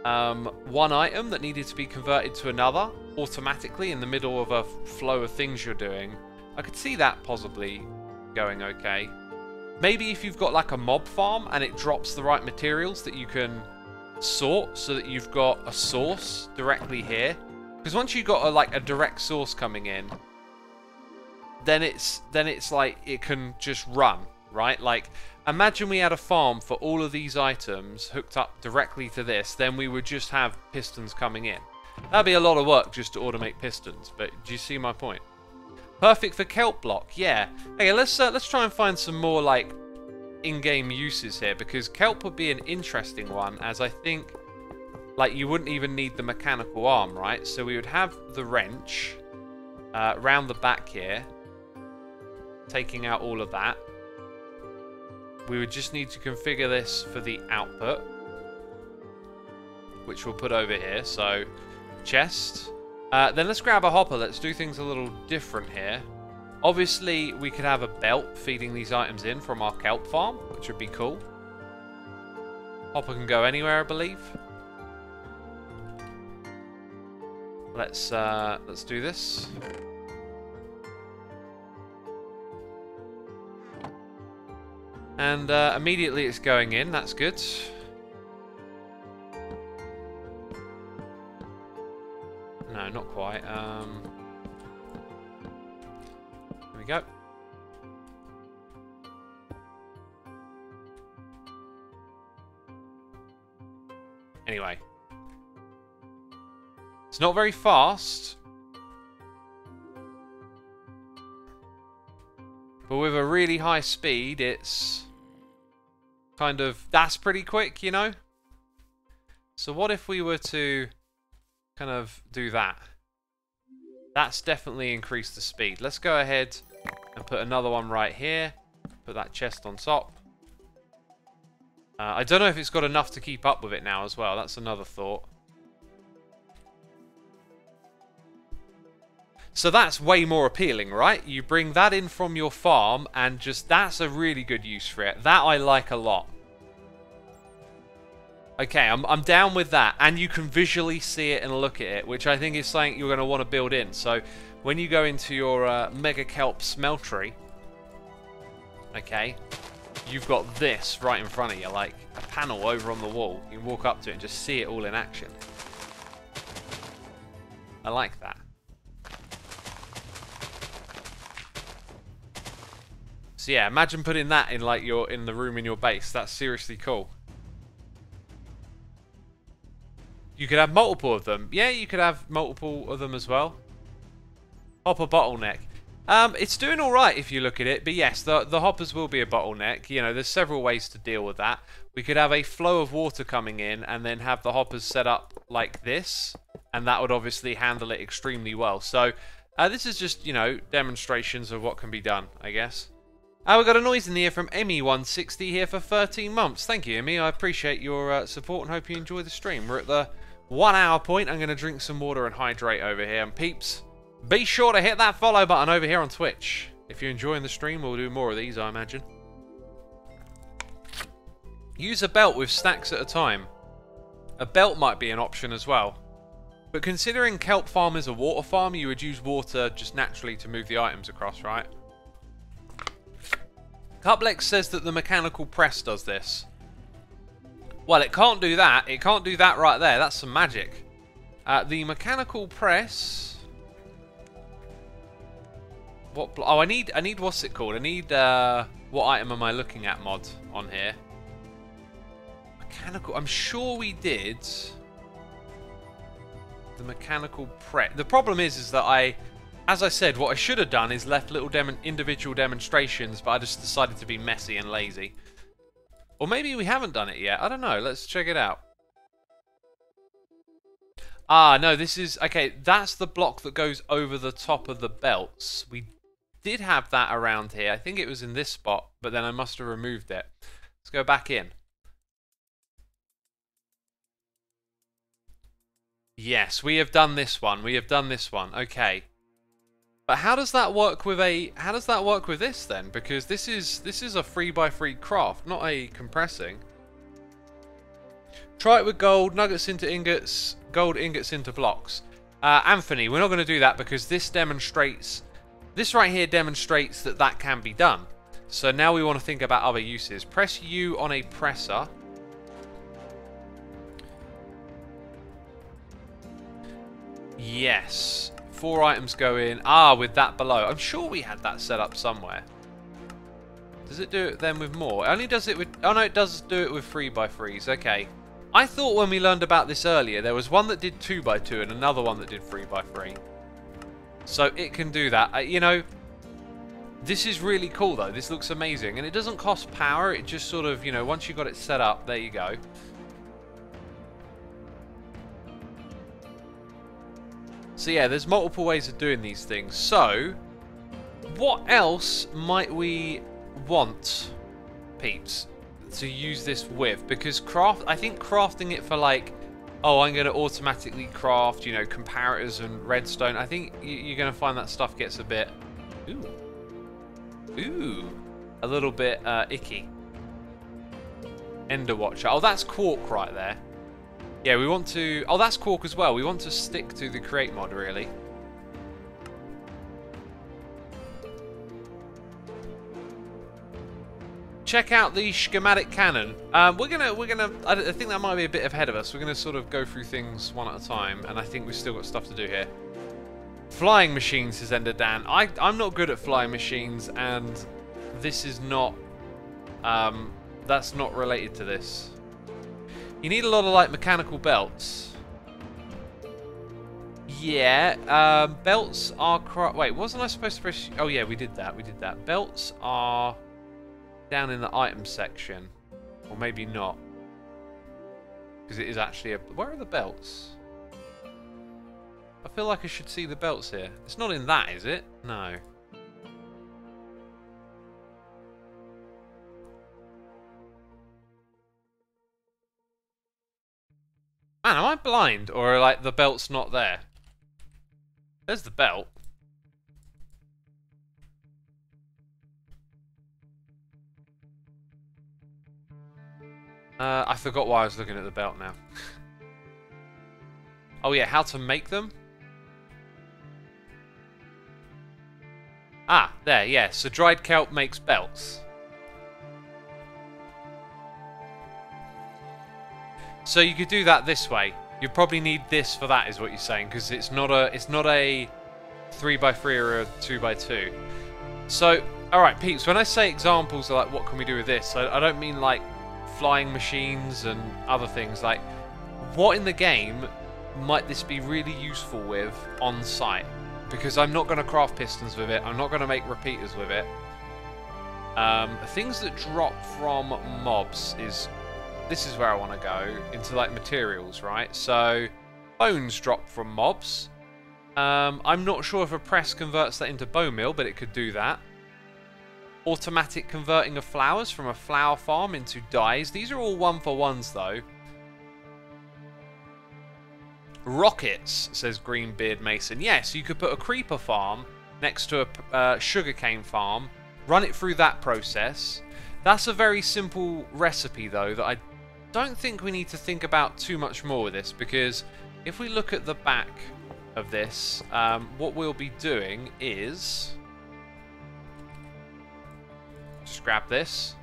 um, one item that needed to be converted to another automatically in the middle of a flow of things you're doing, I could see that possibly going okay. Maybe if you've got like a mob farm and it drops the right materials that you can sort, so that you've got a source directly here, because once you've got a, like a direct source coming in, then it's then it's like it can just run, right? Like imagine we had a farm for all of these items hooked up directly to this, then we would just have pistons coming in. That'd be a lot of work just to automate pistons, but do you see my point? Perfect for kelp block, yeah. Okay, let's uh, let's try and find some more like in-game uses here, because kelp would be an interesting one, as I think like you wouldn't even need the mechanical arm, right? So we would have the wrench uh, round the back here, taking out all of that. We would just need to configure this for the output, which we'll put over here. So chest. Uh, then let's grab a hopper. Let's do things a little different here. Obviously, we could have a belt feeding these items in from our kelp farm, which would be cool. Hopper can go anywhere, I believe. Let's uh, let's do this. And uh, immediately it's going in. That's good. No, not quite. Um, there we go. Anyway. It's not very fast. But with a really high speed, it's kind of... That's pretty quick, you know? So what if we were to... kind of do that. That's definitely increased the speed. Let's go ahead and put another one right here. Put that chest on top. Uh, I don't know if it's got enough to keep up with it now as well. That's another thought. So that's way more appealing, right? You bring that in from your farm and just that's a really good use for it. That I like a lot. Okay, I'm, I'm down with that. And you can visually see it and look at it, which I think is something you're going to want to build in. So when you go into your uh, Mega Kelp Smeltery, okay, you've got this right in front of you, like a panel over on the wall. You can walk up to it and just see it all in action. I like that. So yeah, imagine putting that in like your in the room in your base. That's seriously cool. You could have multiple of them. Yeah, you could have multiple of them as well. Hopper bottleneck. Um, it's doing all right if you look at it, but yes, the, the hoppers will be a bottleneck. You know, there's several ways to deal with that. We could have a flow of water coming in and then have the hoppers set up like this, and that would obviously handle it extremely well. So uh, this is just, you know, demonstrations of what can be done, I guess. Uh, we got a noise in the ear from Emmy one sixty here for thirteen months. Thank you, Emmy. I appreciate your uh, support and hope you enjoy the stream. We're at the one hour point. I'm going to drink some water and hydrate over here. And peeps, be sure to hit that follow button over here on Twitch. If you're enjoying the stream, we'll do more of these, I imagine. Use a belt with stacks at a time. A belt might be an option as well. But considering kelp farm is a water farm, you would use water just naturally to move the items across, right? Cuplex says that the mechanical press does this. Well, it can't do that. It can't do that right there. That's some magic. Uh, the mechanical press. What? Oh, I need. I need. What's it called? I need. Uh, what item am I looking at? Mod on here. Mechanical. I'm sure we did. The mechanical press. The problem is, is that I, as I said, what I should have done is left little dem individual demonstrations, but I just decided to be messy and lazy. Or maybe we haven't done it yet. I don't know. Let's check it out. Ah, no, this is... Okay, that's the block that goes over the top of the belts. We did have that around here. I think it was in this spot, but then I must have removed it. Let's go back in. Yes, we have done this one. We have done this one. Okay. But how does that work with a... How does that work with this, then? Because this is this is a three by three craft, not a compressing. Try it with gold, nuggets into ingots, gold ingots into blocks. Uh, Anthony, we're not going to do that because this demonstrates... This right here demonstrates that that can be done. So now we want to think about other uses. Press U on a presser. Yes. Four items go in. Ah, with that below. I'm sure we had that set up somewhere. Does it do it then with more? It only does it with... Oh, no, it does do it with three by threes. Okay. I thought when we learned about this earlier, there was one that did two by two and another one that did three by three. So it can do that. Uh, you know, this is really cool, though. This looks amazing. And it doesn't cost power. It just sort of, you know, once you've got it set up, there you go. So yeah, there's multiple ways of doing these things. So, what else might we want, peeps, to use this with? Because craft, I think crafting it for like, oh, I'm going to automatically craft, you know, comparators and redstone. I think you're going to find that stuff gets a bit, ooh, ooh, a little bit uh, icky. Ender Watcher. Oh, that's Quark right there. Yeah, we want to... Oh, that's Quark as well. We want to stick to the Create mod, really. Check out the schematic cannon. Um, we're gonna... We're gonna. I think that might be a bit ahead of us. We're gonna sort of go through things one at a time, and I think we've still got stuff to do here. Flying machines, says Ender Dan. I, I'm not good at flying machines, and this is not... Um, that's not related to this. You need a lot of, like, mechanical belts. Yeah, um, belts are... Cra Wait, wasn't I supposed to press... Oh, yeah, we did that, we did that. Belts are down in the item section. Or maybe not. Because it is actually a... Where are the belts? I feel like I should see the belts here. It's not in that, is it? No. Man, am I blind? Or, like, the belt's not there? There's the belt. Uh, I forgot why I was looking at the belt now. Oh, yeah, how to make them? Ah, there, yeah. So dried kelp makes belts. So you could do that this way. You probably need this for that, is what you're saying, because it's not a it's not a three by three or a two by two. So, all right, peeps. When I say examples, like what can we do with this? I, I don't mean like flying machines and other things. Like, what in the game might this be really useful with on site? Because I'm not going to craft pistons with it. I'm not going to make repeaters with it. Um, things that drop from mobs is. This is where I want to go, into, like, materials, right? So, bones drop from mobs. Um, I'm not sure if a press converts that into bone meal, but it could do that. Automatic converting of flowers from a flower farm into dyes. These are all one-for-ones, though. Rockets, says Greenbeard Mason. Yes, you could put a creeper farm next to a uh, sugarcane farm, run it through that process. That's a very simple recipe, though, that I... don't think we need to think about too much more with this, because if we look at the back of this, um, what we'll be doing is just grab this.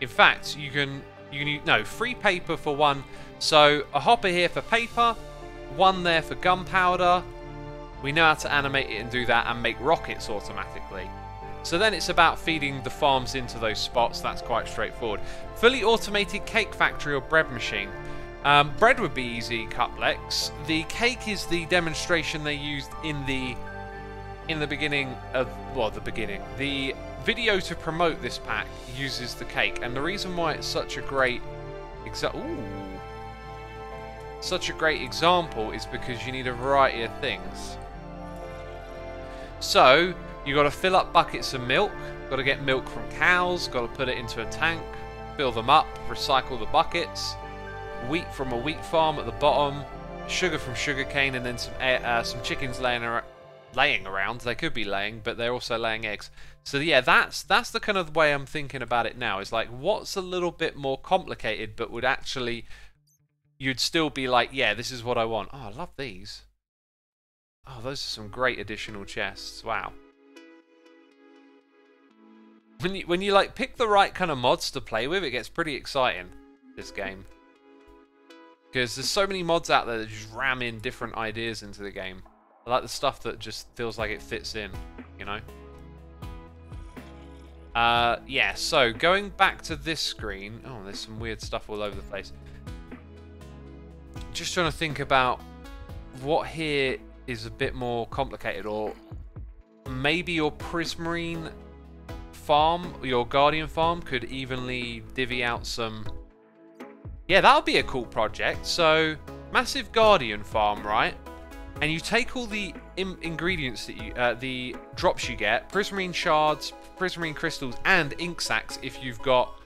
In fact, you can you can no free paper for one, so a hopper here for paper, one there for gunpowder. We know how to animate it and do that and make rockets automatically. So then it's about feeding the farms into those spots. That's quite straightforward. Fully automated cake factory or bread machine. Um, bread would be easy, Cuplex. The cake is the demonstration they used in the in the beginning of well, the beginning, the video to promote this pack uses the cake, and the reason why it's such a great exa- ooh, such a great example is because you need a variety of things. So you got to fill up buckets of milk, got to get milk from cows, got to put it into a tank, fill them up, recycle the buckets, wheat from a wheat farm at the bottom, sugar from sugarcane, and then some uh, some chickens laying around. Laying around, they could be laying, but they're also laying eggs. So yeah, that's that's the kind of way I'm thinking about it now. It's like, what's a little bit more complicated, but would actually, you'd still be like, yeah, this is what I want. Oh, I love these. Oh, those are some great additional chests. Wow. When you when you like pick the right kind of mods to play with, it gets pretty exciting, this game, because there's so many mods out there that just ram in different ideas into the game. I like the stuff that just feels like it fits in, you know? Uh, yeah, so going back to this screen... Oh, there's some weird stuff all over the place. Just trying to think about what here is a bit more complicated, or maybe your Prismarine farm, your Guardian farm, could evenly divvy out some... Yeah, that would be a cool project. So, massive Guardian farm, right? And you take all the im ingredients that you, uh, the drops you get, prismarine shards, prismarine crystals, and ink sacs if you've got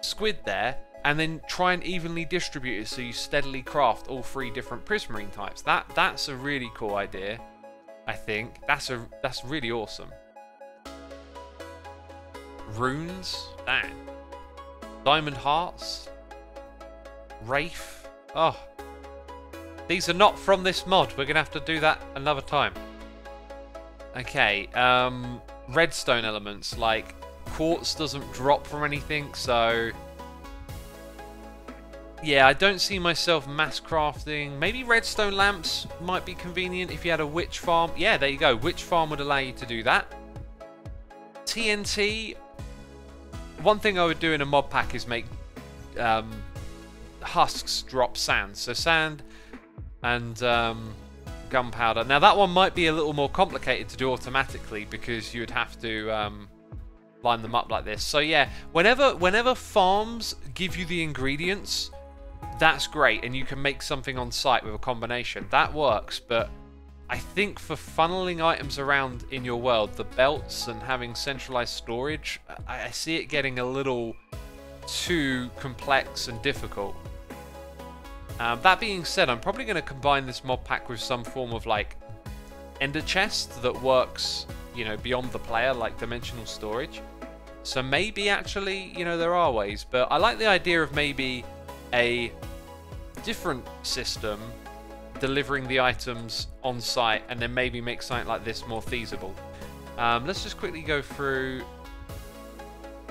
squid there, and then try and evenly distribute it so you steadily craft all three different prismarine types. That that's a really cool idea, I think. That's a that's really awesome. Runes, dang. Diamond hearts, Wraith. Oh. These are not from this mod. We're going to have to do that another time. Okay. Um, redstone elements. Like, quartz doesn't drop from anything, so... Yeah, I don't see myself mass crafting. Maybe redstone lamps might be convenient if you had a witch farm. Yeah, there you go. Witch farm would allow you to do that. T N T. One thing I would do in a mod pack is make um, husks drop sand. So sand... and um, gunpowder. Now that one might be a little more complicated to do automatically because you'd have to um, line them up like this. So yeah, whenever whenever farms give you the ingredients, that's great, and you can make something on site with a combination. That works, but I think for funneling items around in your world, the belts and having centralized storage, I, I see it getting a little too complex and difficult. Um, that being said, I'm probably going to combine this mod pack with some form of, like, ender chest that works, you know, beyond the player, like dimensional storage. So maybe, actually, you know, there are ways. But I like the idea of maybe a different system delivering the items on site, and then maybe make something like this more feasible. Um, let's just quickly go through,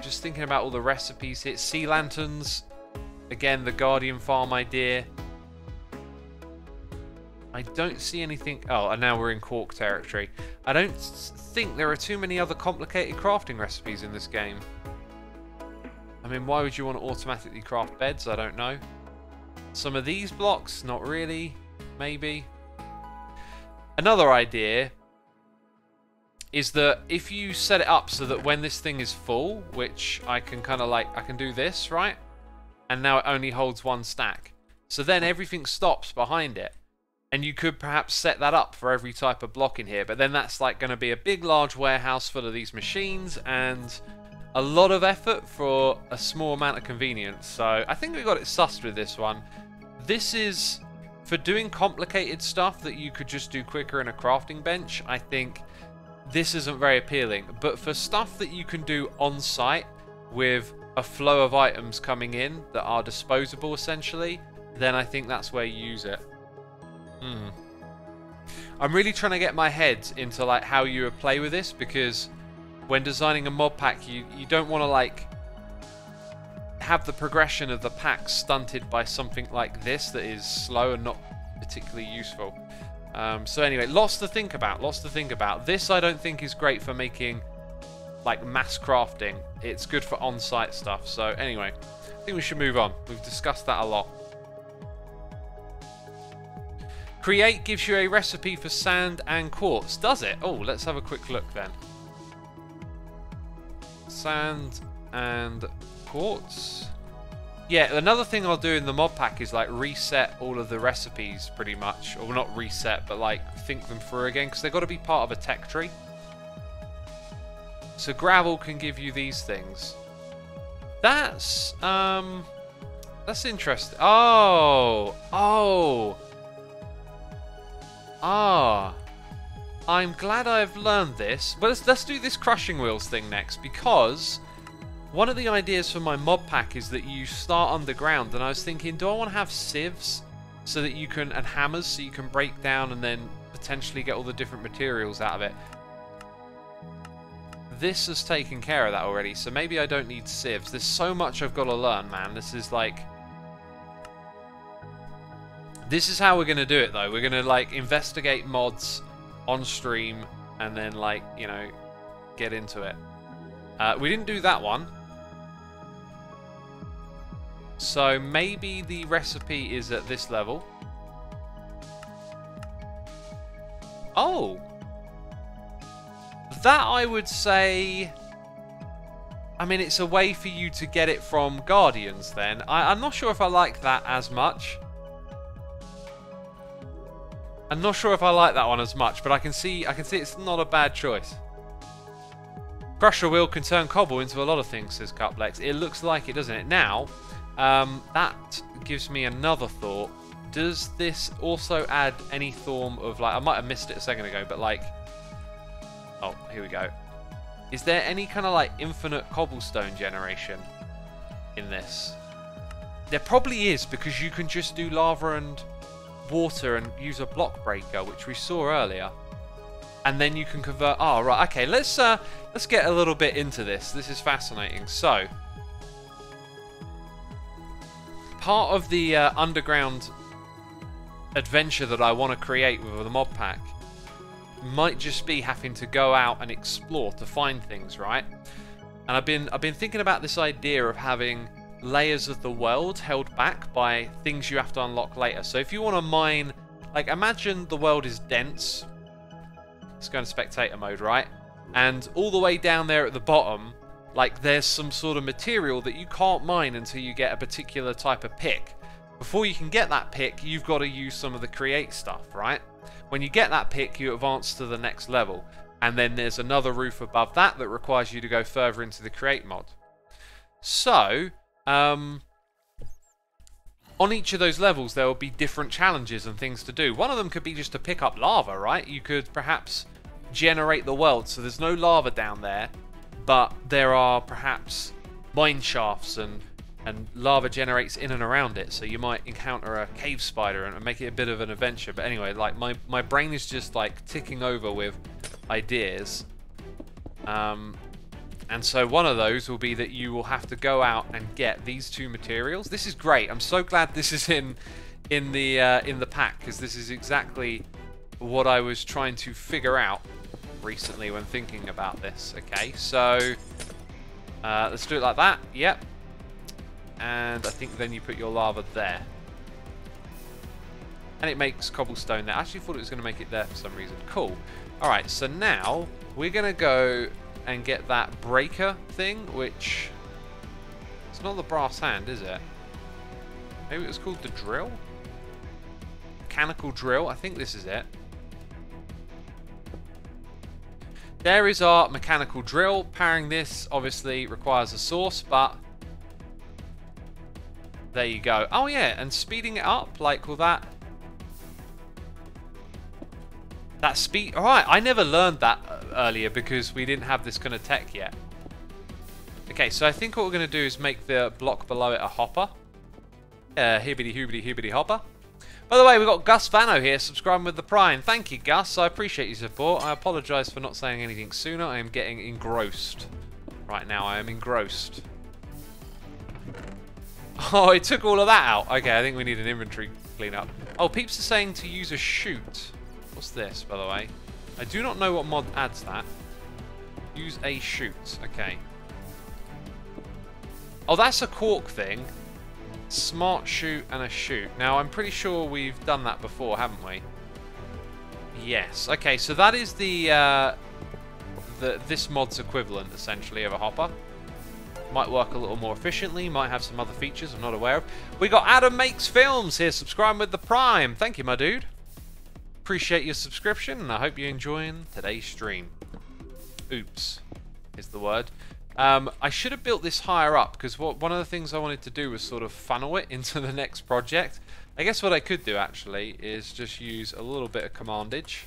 just thinking about all the recipes here. Sea lanterns. Again, the Guardian farm idea. I don't see anything... Oh, and now we're in Quark territory. I don't think there are too many other complicated crafting recipes in this game. I mean, why would you want to automatically craft beds? I don't know. Some of these blocks? Not really. Maybe. Another idea is that if you set it up so that when this thing is full, which I can kind of like... I can do this, right? And now it only holds one stack. So then everything stops behind it. And you could perhaps set that up for every type of block in here. But then that's like going to be a big, large warehouse full of these machines. And a lot of effort for a small amount of convenience. So I think we got it sussed with this one. This is for doing complicated stuff that you could just do quicker in a crafting bench. I think this isn't very appealing. But for stuff that you can do on site with... a flow of items coming in that are disposable, essentially, then I think that's where you use it. Mm. I'm really trying to get my head into like how you would play with this, because when designing a mod pack, you, you don't want to like have the progression of the pack stunted by something like this that is slow and not particularly useful. Um, so anyway, lots to think about, lots to think about. This I don't think is great for making... like mass crafting. It's good for on-site stuff. So anyway, I think we should move on. We've discussed that a lot. Create gives you a recipe for sand and quartz, does it? Oh, let's have a quick look then. sand and quartz. Yeah, another thing I'll do in the mod pack is like reset all of the recipes pretty much. Or not reset, but like think them through again, because they've got to be part of a tech tree. So gravel can give you these things. That's um that's interesting. Oh, oh. Ah. I'm glad I've learned this. But let's let's do this crushing wheels thing next, because one of the ideas for my mod pack is that you start underground, and I was thinking, do I want to have sieves so that you can, and hammers so you can break down and then potentially get all the different materials out of it. This has taken care of that already, so maybe I don't need sieves. There's so much I've got to learn, man. This is like... This is how we're going to do it, though. We're going to, like, investigate mods on stream and then, like, you know, get into it. Uh, we didn't do that one. So maybe the recipe is at this level. Oh! That, I would say... I mean, it's a way for you to get it from Guardians, then. I, I'm not sure if I like that as much. I'm not sure if I like that one as much, but I can see, I can see it's not a bad choice. Crusher wheel can turn cobble into a lot of things, says Cuplex. It looks like it, doesn't it? Now, um, that gives me another thought. Does this also add any form of, like, I might have missed it a second ago, but, like, oh, here we go. Is there any kind of, like, infinite cobblestone generation in this? There probably is, because you can just do lava and water and use a block breaker, which we saw earlier. And then you can convert... Oh, right, okay, let's uh, let's get a little bit into this. This is fascinating. So, part of the uh, underground adventure that I want to create with the mod pack might just be having to go out and explore to find things, right? And I've been, I've been thinking about this idea of having layers of the world held back by things you have to unlock later. So if you want to mine... Like, imagine the world is dense... Let's go into spectator mode, right? And all the way down there at the bottom, like, there's some sort of material that you can't mine until you get a particular type of pick. Before you can get that pick, you've got to use some of the create stuff, right? When you get that pick, you advance to the next level. And then there's another roof above that that requires you to go further into the create mod. So, um... on each of those levels, there will be different challenges and things to do. One of them could be just to pick up lava, right? You could perhaps... generate the world so there's no lava down there, but there are perhaps mine shafts and and lava generates in and around it, so you might encounter a cave spider and make it a bit of an adventure. But anyway, like, my my brain is just like ticking over with ideas, um and so one of those will be that you will have to go out and get these two materials. This is great. I'm so glad this is in in the uh in the pack, because this is exactly what I was trying to figure out recently when thinking about this. Okay, so uh, let's do it like that. Yep. And I think then you put your lava there. And it makes cobblestone there. I actually thought it was going to make it there for some reason. Cool. Alright, so now we're going to go and get that breaker thing, which... It's not the brass hand, is it? Maybe it was called the drill? Mechanical drill. I think this is it. There is our mechanical drill. Powering this obviously requires a source, but there you go. Oh yeah, and speeding it up, like, all that. That speed... Alright, I never learned that earlier because we didn't have this kind of tech yet. Okay, so I think what we're going to do is make the block below it a hopper. Uh, hibbity hoobity hibbity hopper. By the way, we've got Gus Vano here, subscribing with the Prime. Thank you, Gus. I appreciate your support. I apologise for not saying anything sooner. I am getting engrossed. Right now, I am engrossed. Oh, it took all of that out. Okay, I think we need an inventory cleanup. Oh, peeps are saying to use a chute. What's this, by the way? I do not know what mod adds that. Use a chute. Okay. Oh, that's a Quark thing. Smart shoot and a shoot. Now, I'm pretty sure we've done that before, haven't we? Yes. Okay, so that is the uh, the this mod's equivalent, essentially, of a hopper. Might work a little more efficiently, might have some other features I'm not aware of. We got Adam Makes Films here, subscribing with the Prime. Thank you, my dude. Appreciate your subscription, and I hope you're enjoying today's stream. Oops, is the word. Um, I should have built this higher up, because what one of the things I wanted to do was sort of funnel it into the next project. I guess what I could do, actually, is just use a little bit of commandage.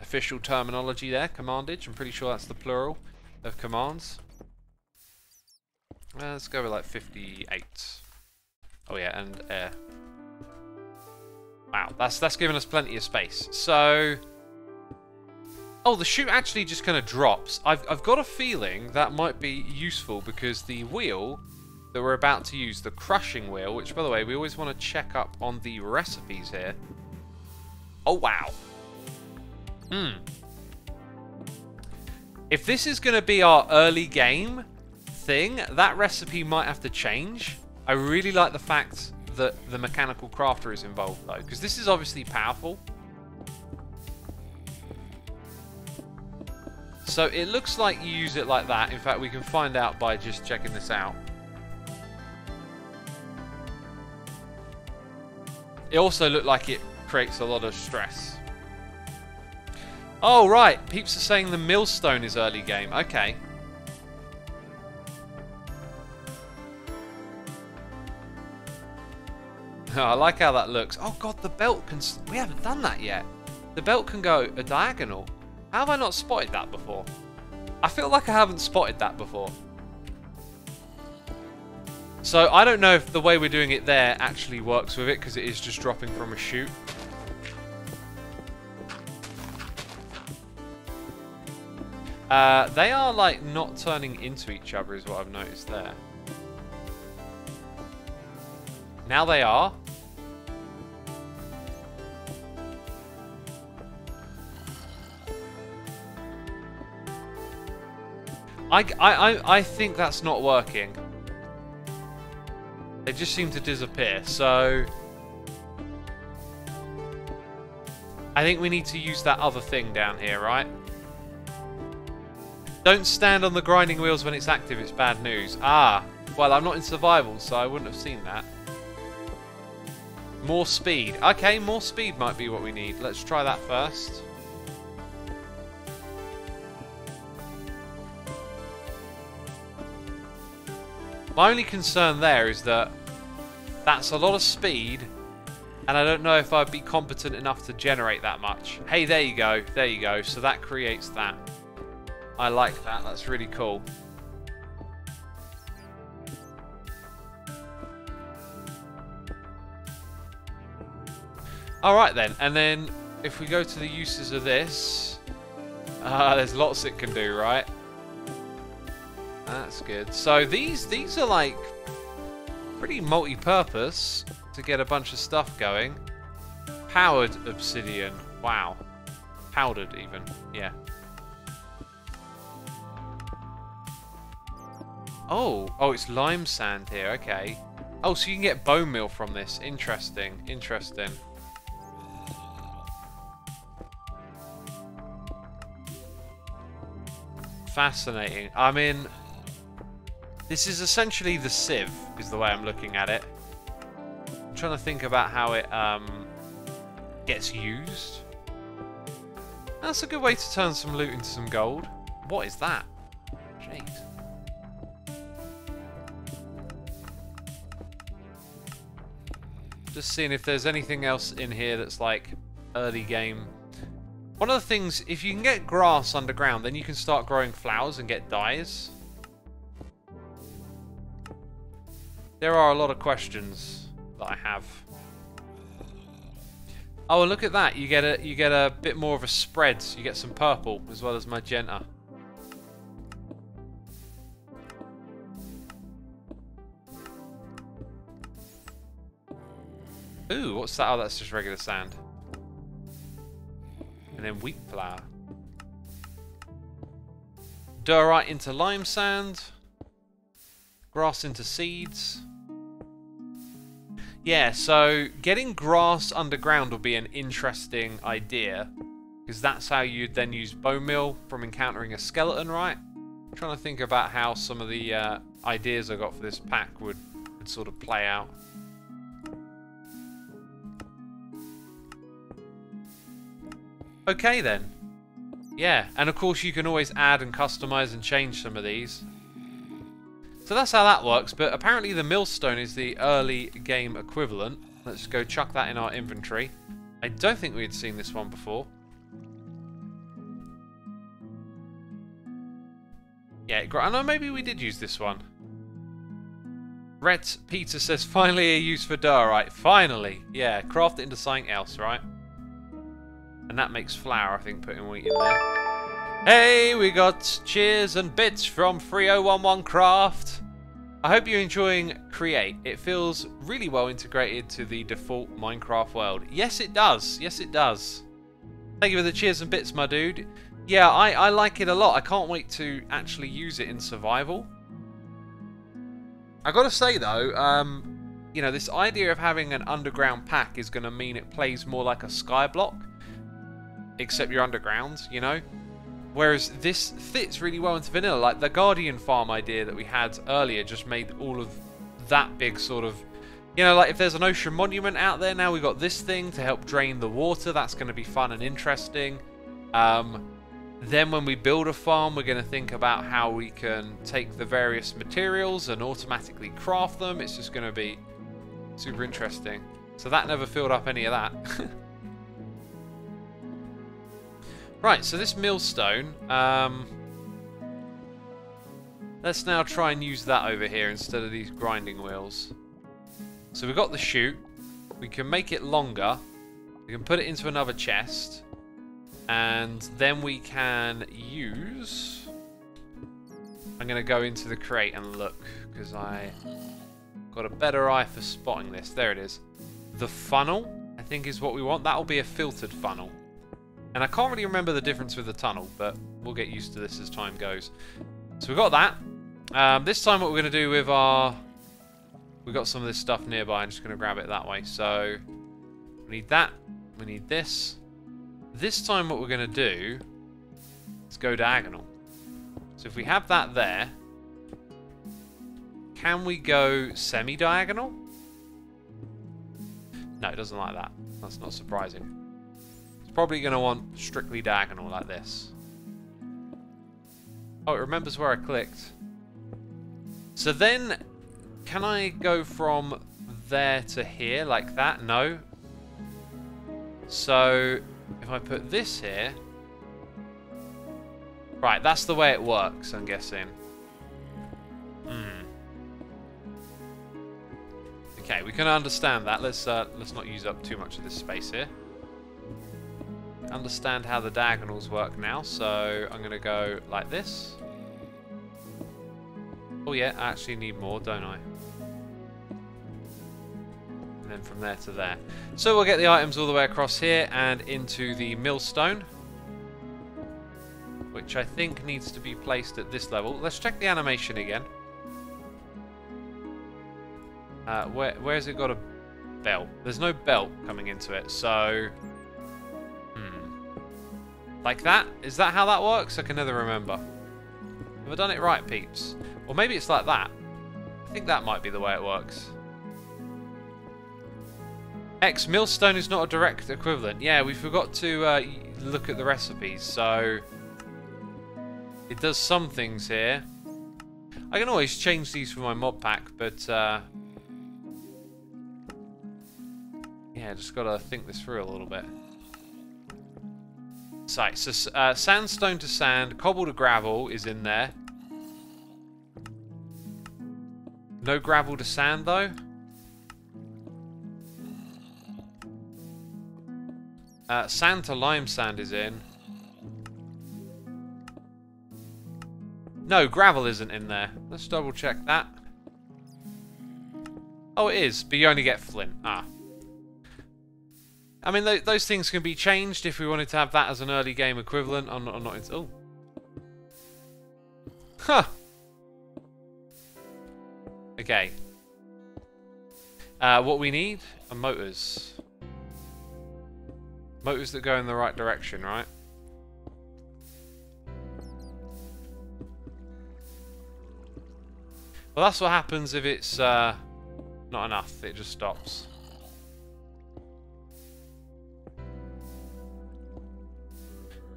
Official terminology there, commandage. I'm pretty sure that's the plural of commands. Uh, let's go with like fifty-eight. Oh yeah, and air. Uh, wow, that's that's giving us plenty of space. So, oh, the chute actually just kind of drops. I've I've got a feeling that might be useful because the wheel that we're about to use, the crushing wheel, which by the way we always want to check up on the recipes here. Oh wow. Hmm. If this is going to be our early game thing, that recipe might have to change. I really like the fact that the mechanical crafter is involved though, because this is obviously powerful. So it looks like you use it like that. In fact, we can find out by just checking this out. It also looked like it creates a lot of stress. Oh, right. Peeps are saying the millstone is early game. Okay. Oh, I like how that looks. Oh, God, the belt can... We haven't done that yet. The belt can go a diagonal. How have I not spotted that before? I feel like I haven't spotted that before. So, I don't know if the way we're doing it there actually works with it, because it is just dropping from a chute. Uh, they are like not turning into each other is what I've noticed there. Now they are. I, I, I think that's not working. They just seem to disappear, so I think we need to use that other thing down here, right? Don't stand on the grinding wheels when it's active, it's bad news. Ah, well, I'm not in survival, so I wouldn't have seen that. More speed. Okay, more speed might be what we need. Let's try that first. My only concern there is that that's a lot of speed, and I don't know if I'd be competent enough to generate that much. Hey, there you go. There you go. So that creates that. I like that. That's really cool. All right then, and then if we go to the uses of this, uh, there's lots it can do, right? That's good. So these these are like pretty multi-purpose to get a bunch of stuff going. Powered obsidian. Wow. Powdered even. Yeah. Oh, oh, it's lime sand here. Okay. Oh, so you can get bone meal from this. Interesting. Interesting. Fascinating. I mean, this is essentially the sieve, is the way I'm looking at it. I'm trying to think about how it um, gets used. That's a good way to turn some loot into some gold. What is that? Jeez. Just seeing if there's anything else in here that's like early game. One of the things, if you can get grass underground, then you can start growing flowers and get dyes. There are a lot of questions that I have. Oh, and look at that. You get a you get a bit more of a spread. So you get some purple as well as magenta. Ooh, what's that? Oh, that's just regular sand. And then wheat flour. Diorite into lime sand. Grass into seeds. Yeah, so getting grass underground will be an interesting idea. Because that's how you'd then use bone meal from encountering a skeleton, right? I'm trying to think about how some of the uh, ideas I got for this pack would, would sort of play out. Okay then. Yeah, and of course you can always add and customize and change some of these. So that's how that works, but apparently the millstone is the early game equivalent. Let's go chuck that in our inventory. I don't think we'd seen this one before. Yeah, I know maybe we did use this one. Rhett Peter says, finally a use for diorite. Finally! Yeah, craft it into something else, right? And that makes flour, I think, putting wheat in there. Hey, we got cheers and bits from three oh one one craft. I hope you're enjoying Create. It feels really well integrated to the default Minecraft world. Yes, it does. Yes, it does. Thank you for the cheers and bits, my dude. Yeah, I, I like it a lot. I can't wait to actually use it in survival. I gotta say, though, um, you know, this idea of having an underground pack is going to mean it plays more like a skyblock. Except you're underground, you know? Whereas this fits really well into vanilla. Like the Guardian Farm idea that we had earlier just made all of that big sort of... You know, like if there's an ocean monument out there now, we've got this thing to help drain the water. That's going to be fun and interesting. Um, then when we build a farm, we're going to think about how we can take the various materials and automatically craft them. It's just going to be super interesting. So that never filled up any of that. Right, so this millstone, um, let's now try and use that over here instead of these grinding wheels. So we've got the chute, we can make it longer, we can put it into another chest, and then we can use... I'm going to go into the crate and look, because I got a better eye for spotting this. There it is. The funnel, I think, is what we want. That'll be a filtered funnel. And I can't really remember the difference with the tunnel, but we'll get used to this as time goes. So we've got that. Um, this time what we're going to do with our... We've got some of this stuff nearby. I'm just going to grab it that way. So we need that. We need this. This time what we're going to do is go diagonal. So if we have that there, can we go semi-diagonal? No, it doesn't like that. That's not surprising. Probably going to want strictly diagonal like this. Oh, it remembers where I clicked. So then, can I go from there to here like that? No. So, if I put this here... Right, that's the way it works, I'm guessing. Hmm. Okay, we can understand that. Let's, uh, let's not use up too much of this space here. Understand how the diagonals work now, so I'm gonna go like this. Oh yeah, I actually need more, don't I? And then from there to there. So we'll get the items all the way across here and into the millstone, which I think needs to be placed at this level. Let's check the animation again. Uh, where, where's it got a belt? There's no belt coming into it, so... Like that? Is that how that works? I can never remember. Have I done it right, peeps? Or maybe it's like that. I think that might be the way it works. X millstone is not a direct equivalent. Yeah, we forgot to uh, look at the recipes, so... It does some things here. I can always change these for my mod pack, but... Uh, yeah, just gotta think this through a little bit. Site. So uh, sandstone to sand, cobble to gravel is in there. No gravel to sand though. Uh, sand to lime sand is in. No, gravel isn't in there. Let's double check that. Oh, it is, but you only get flint. Ah. I mean, th those things can be changed if we wanted to have that as an early game equivalent. I'm not, I'm not into... Oh. Huh. Okay. Uh, what we need are motors. Motors that go in the right direction, right? Well, that's what happens if it's uh, not enough. It just stops.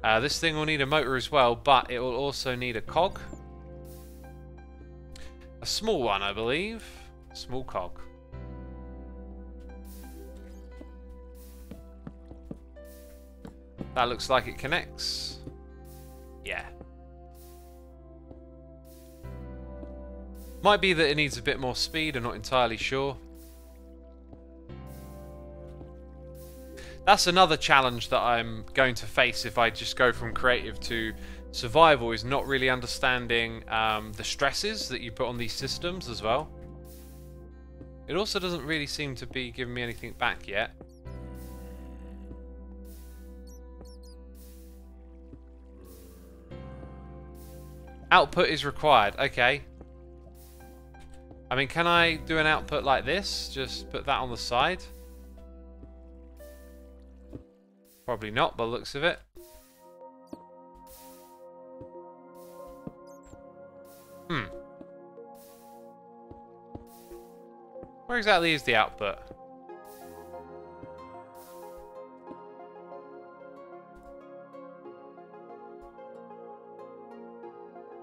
Uh, this thing will need a motor as well, but it will also need a cog. A small one, I believe. Small cog. That looks like it connects. Yeah. Might be that it needs a bit more speed, I'm not entirely sure. That's another challenge that I'm going to face if I just go from creative to survival, is not really understanding um, the stresses that you put on these systems as well. It also doesn't really seem to be giving me anything back yet. Output is required, okay. I mean, can I do an output like this? Just put that on the side? Probably not, by the looks of it. Hmm. Where exactly is the output?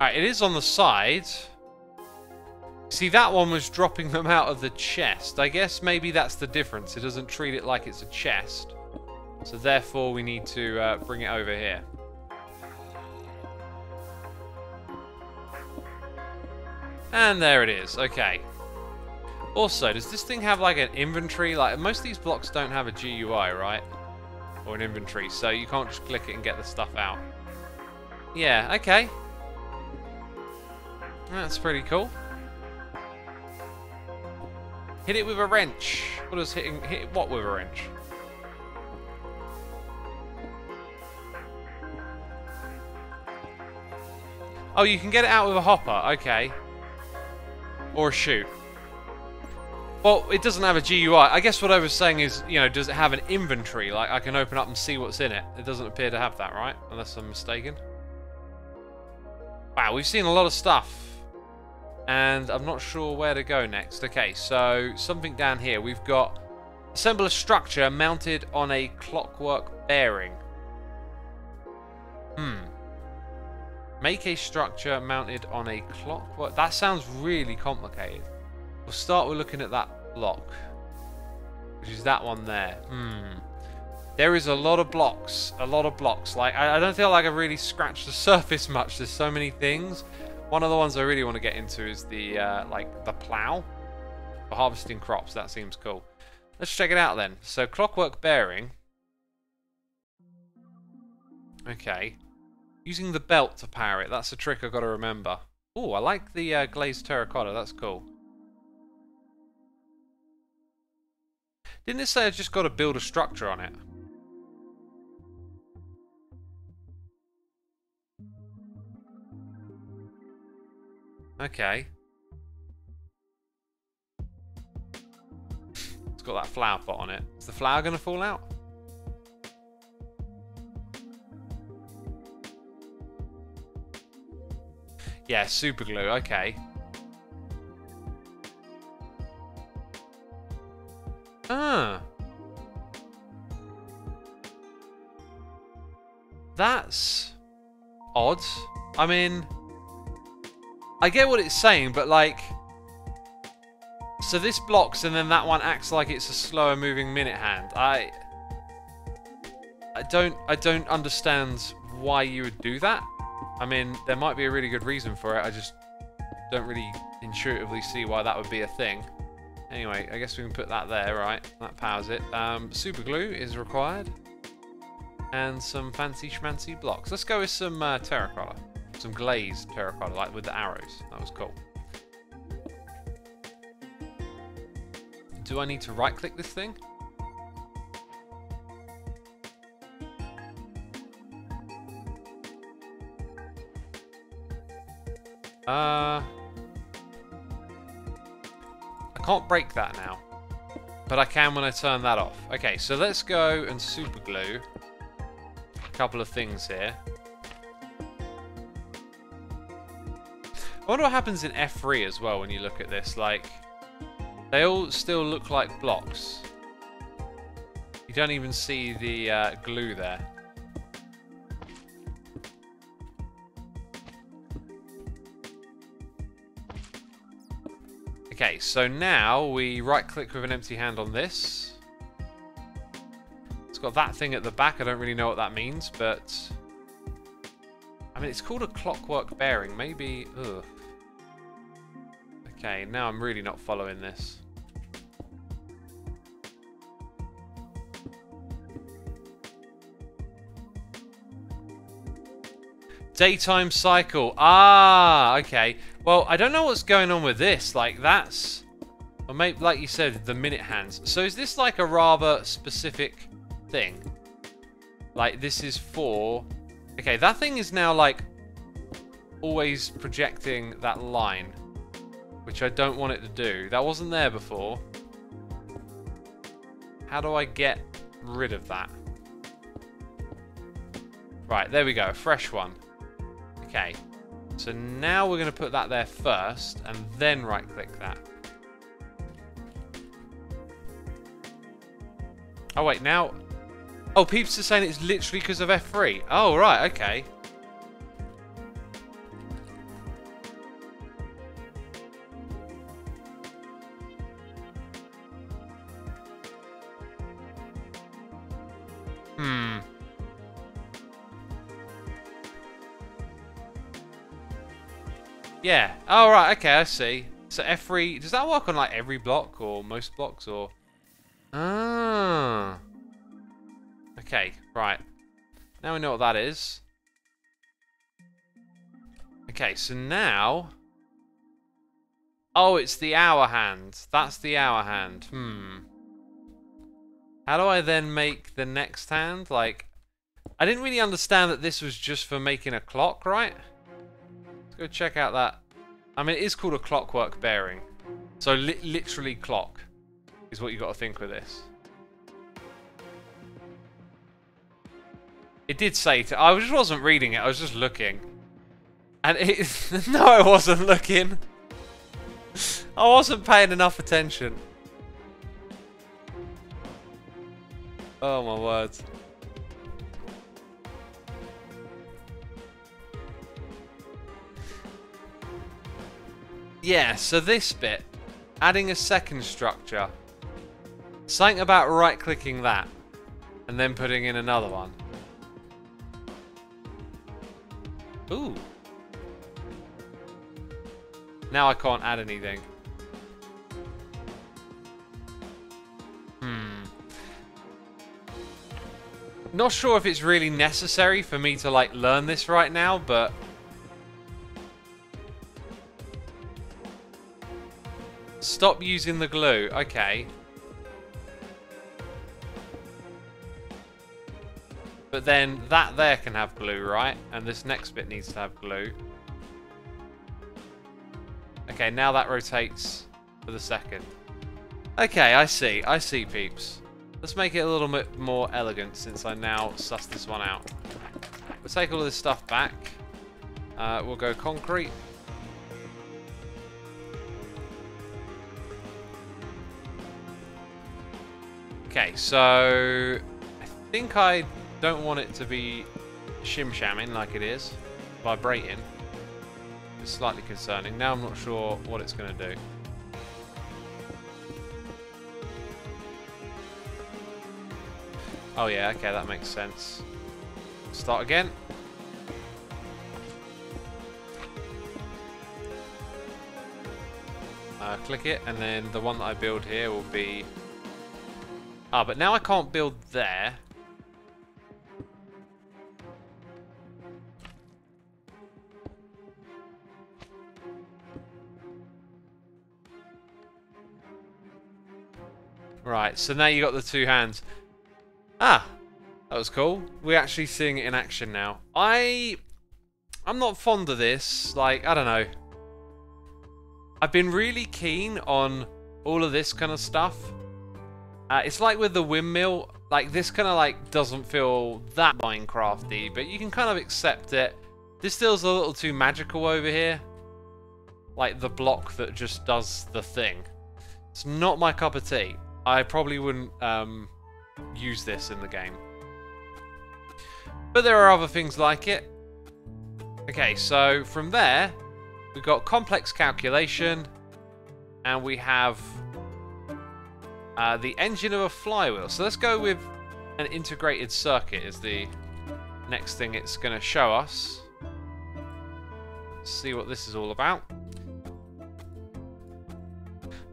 Alright, it is on the side. See, that one was dropping them out of the chest. I guess maybe that's the difference. It doesn't treat it like it's a chest. So therefore, we need to uh, bring it over here. And there it is. Okay. Also, does this thing have like an inventory? Like, most of these blocks don't have a G U I, right? Or an inventory. So you can't just click it and get the stuff out. Yeah, okay. That's pretty cool. Hit it with a wrench. What does hitting... Hit what with a wrench? Oh, you can get it out with a hopper, okay. Or a chute. Well, it doesn't have a G U I. I guess what I was saying is, you know, does it have an inventory? Like, I can open up and see what's in it. It doesn't appear to have that, right? Unless I'm mistaken. Wow, we've seen a lot of stuff. And I'm not sure where to go next. Okay, so something down here. We've got... Assemble a structure mounted on a clockwork bearing. Hmm. Make a structure mounted on a clockwork... That sounds really complicated. We'll start with looking at that block. Which is that one there. Hmm. There is a lot of blocks. A lot of blocks. Like, I, I don't feel like I've really scratched the surface much. There's so many things. One of the ones I really want to get into is the, uh, like, the plow. For harvesting crops. That seems cool. Let's check it out then. So, clockwork bearing. Okay. Using the belt to power it. That's a trick I've got to remember. Oh, I like the uh, glazed terracotta. That's cool. Didn't it say I've just got to build a structure on it? Okay. It's got that flower pot on it. Is the flower going to fall out? Yeah, super glue, okay. Ah. That's odd. I mean, I get what it's saying, but like, so this blocks and then that one acts like it's a slower moving minute hand. I I don't I don't understand why you would do that. I mean, there might be a really good reason for it. I just don't really intuitively see why that would be a thing. Anyway, I guess we can put that there, right? That powers it. Um, super glue is required. And some fancy schmancy blocks. Let's go with some uh, terracotta. Some glazed terracotta, like with the arrows. That was cool. Do I need to right-click this thing? Uh, I can't break that now, but I can when I turn that off. Okay, so let's go and super glue a couple of things here. I wonder what happens in F three as well when you look at this. Like, they all still look like blocks. You don't even see the uh, glue there. Okay, so now we right-click with an empty hand on this. It's got that thing at the back. I don't really know what that means, but... I mean, it's called a clockwork bearing. Maybe... Ugh. Okay, now I'm really not following this. Daytime cycle. Ah, okay. Well, I don't know what's going on with this. Like, that's... Or maybe, like you said, the minute hands. So is this like a rather specific thing? Like, this is for... Okay, that thing is now, like, always projecting that line, which I don't want it to do. That wasn't there before. How do I get rid of that? Right, there we go. A fresh one. Okay. So now we're going to put that there first, and then right-click that. Oh, wait, now... Oh, peeps are saying it's literally because of F three. Oh, right, okay. Hmm. Yeah. Oh, right, okay, I see. So F three... Does that work on, like, every block, or most blocks, or... Ah... Okay, right. Now we know what that is. Okay, so now... Oh, it's the hour hand. That's the hour hand. Hmm. How do I then make the next hand? Like, I didn't really understand that this was just for making a clock, right? Let's go check out that. I mean, it is called a clockwork bearing. So li- literally clock is what you got to think with this. It did say to... I just wasn't reading it. I was just looking. And it... No, I wasn't looking. I wasn't paying enough attention. Oh, my word. Yeah, so this bit. Adding a second structure. Something about right-clicking that. And then putting in another one. Ooh. Now I can't add anything. Hmm. Not sure if it's really necessary for me to, like, learn this right now, but... Stop using the glue. Okay. But then that there can have glue, right? And this next bit needs to have glue. Okay, now that rotates for the second. Okay, I see. I see, peeps. Let's make it a little bit more elegant since I now sussed this one out. We'll take all of this stuff back. Uh, we'll go concrete. Okay, so... I think I... Don't want it to be shim-shamming like it is, vibrating. It's slightly concerning. Now I'm not sure what it's going to do. Oh yeah, okay, that makes sense. Start again. Uh, click it, and then the one that I build here will be... Ah, but now I can't build there. Right, so now you got the two hands. Ah, that was cool. We're actually seeing it in action now. I, I'm not fond of this. Like, I don't know. I've been really keen on all of this kind of stuff. Uh, it's like with the windmill. Like, this kind of, like, doesn't feel that Minecraft-y, but you can kind of accept it. This feels a little too magical over here. like the block that just does the thing. It's not my cup of tea. I probably wouldn't um, use this in the game. But there are other things like it. Okay, so from there, we've got complex calculation, and we have uh, the engine of a flywheel. So let's go with an integrated circuit is the next thing it's going to show us. Let's see what this is all about.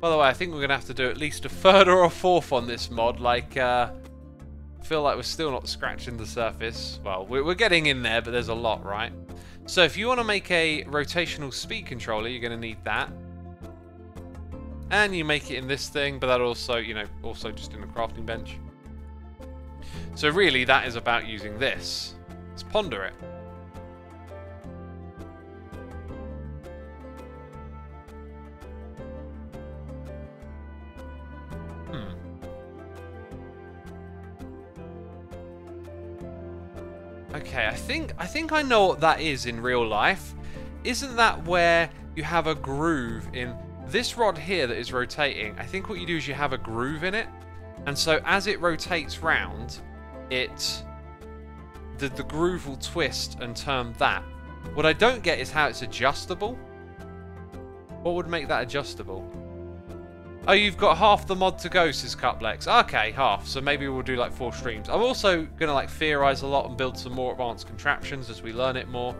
By the way, I think we're going to have to do at least a third or a fourth on this mod. Like, uh, I feel like we're still not scratching the surface. Well, we're getting in there, but there's a lot, right? So if you want to make a rotational speed controller, you're going to need that. And you make it in this thing, but that also, you know, also just in the crafting bench. So really, that is about using this. Let's ponder it. Okay, I think I think I know what that is in real life. Isn't that where you have a groove in this rod here that is rotating? I think what you do is you have a groove in it, and so as it rotates round, it the, the groove will twist and turn that. What I don't get is how it's adjustable. What would make that adjustable? Oh, you've got half the mod to go, says Cuplex. Okay, half. So maybe we'll do like four streams. I'm also going to like theorize a lot and build some more advanced contraptions as we learn it more.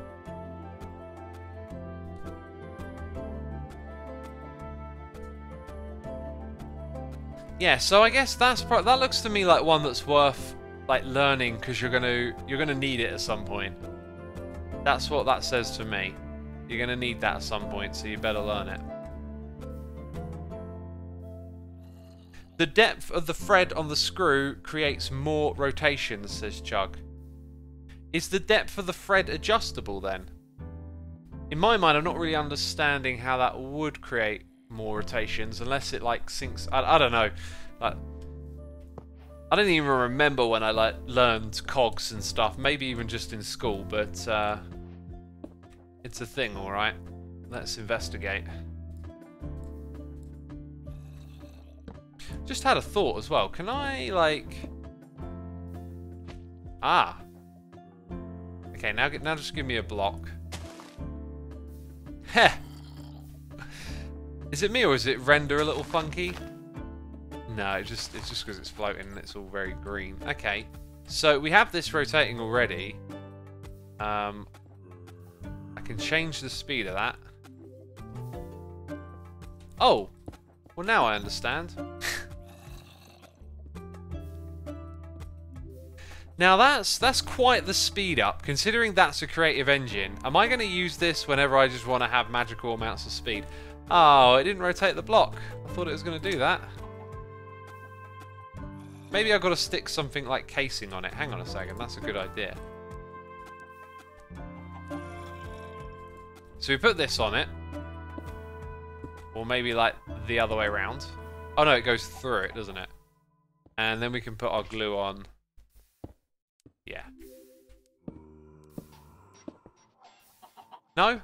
Yeah, so I guess that's pro that looks to me like one that's worth like learning, because you're going to you're going to need it at some point. That's what that says to me. You're going to need that at some point, so you better learn it. The depth of the thread on the screw creates more rotations, says Chug. Is the depth of the thread adjustable then? In my mind, I'm not really understanding how that would create more rotations unless it like sinks. I, I don't know. Like, I don't even remember when I like learned cogs and stuff. Maybe even just in school, but uh, it's a thing, all right. Let's investigate. Just had a thought as well. Can I, like... Ah. Okay, now, now just give me a block. Heh. Is it me or is it render a little funky? No, it's just it's just because it's floating and it's all very green. Okay. So we have this rotating already. Um, I can change the speed of that. Oh. Well, now I understand. Now that's that's quite the speed up, considering that's a creative engine. Am I going to use this whenever I just want to have magical amounts of speed? Oh, it didn't rotate the block. I thought it was going to do that. Maybe I've got to stick something like casing on it. Hang on a second, that's a good idea. So we put this on it. Or maybe like the other way around. Oh no, it goes through it, doesn't it? And then we can put our glue on. Yeah. No?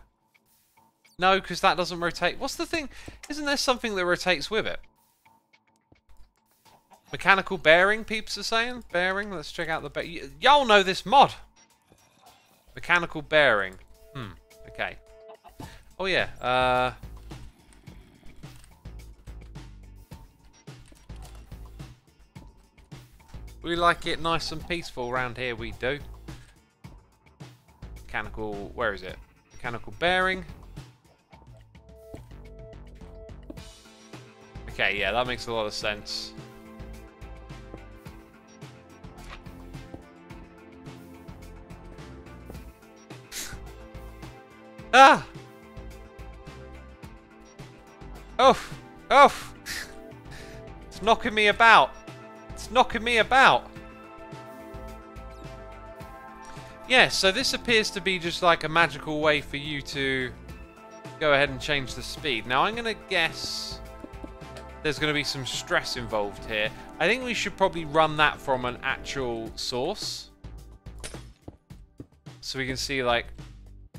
No, because that doesn't rotate. What's the thing? Isn't there something that rotates with it? Mechanical bearing, peeps are saying? Bearing? Let's check out the bearing. Y'all know this mod! Mechanical bearing. Hmm, okay. Oh yeah, uh... we like it nice and peaceful around here, we do. Mechanical, where is it? Mechanical bearing. Okay, yeah, that makes a lot of sense. Ah! Oh! Oh! It's knocking me about. It's knocking me about. Yeah, so this appears to be just like a magical way for you to go ahead and change the speed. Now I'm going to guess there's going to be some stress involved here. I think we should probably run that from an actual source, so we can see like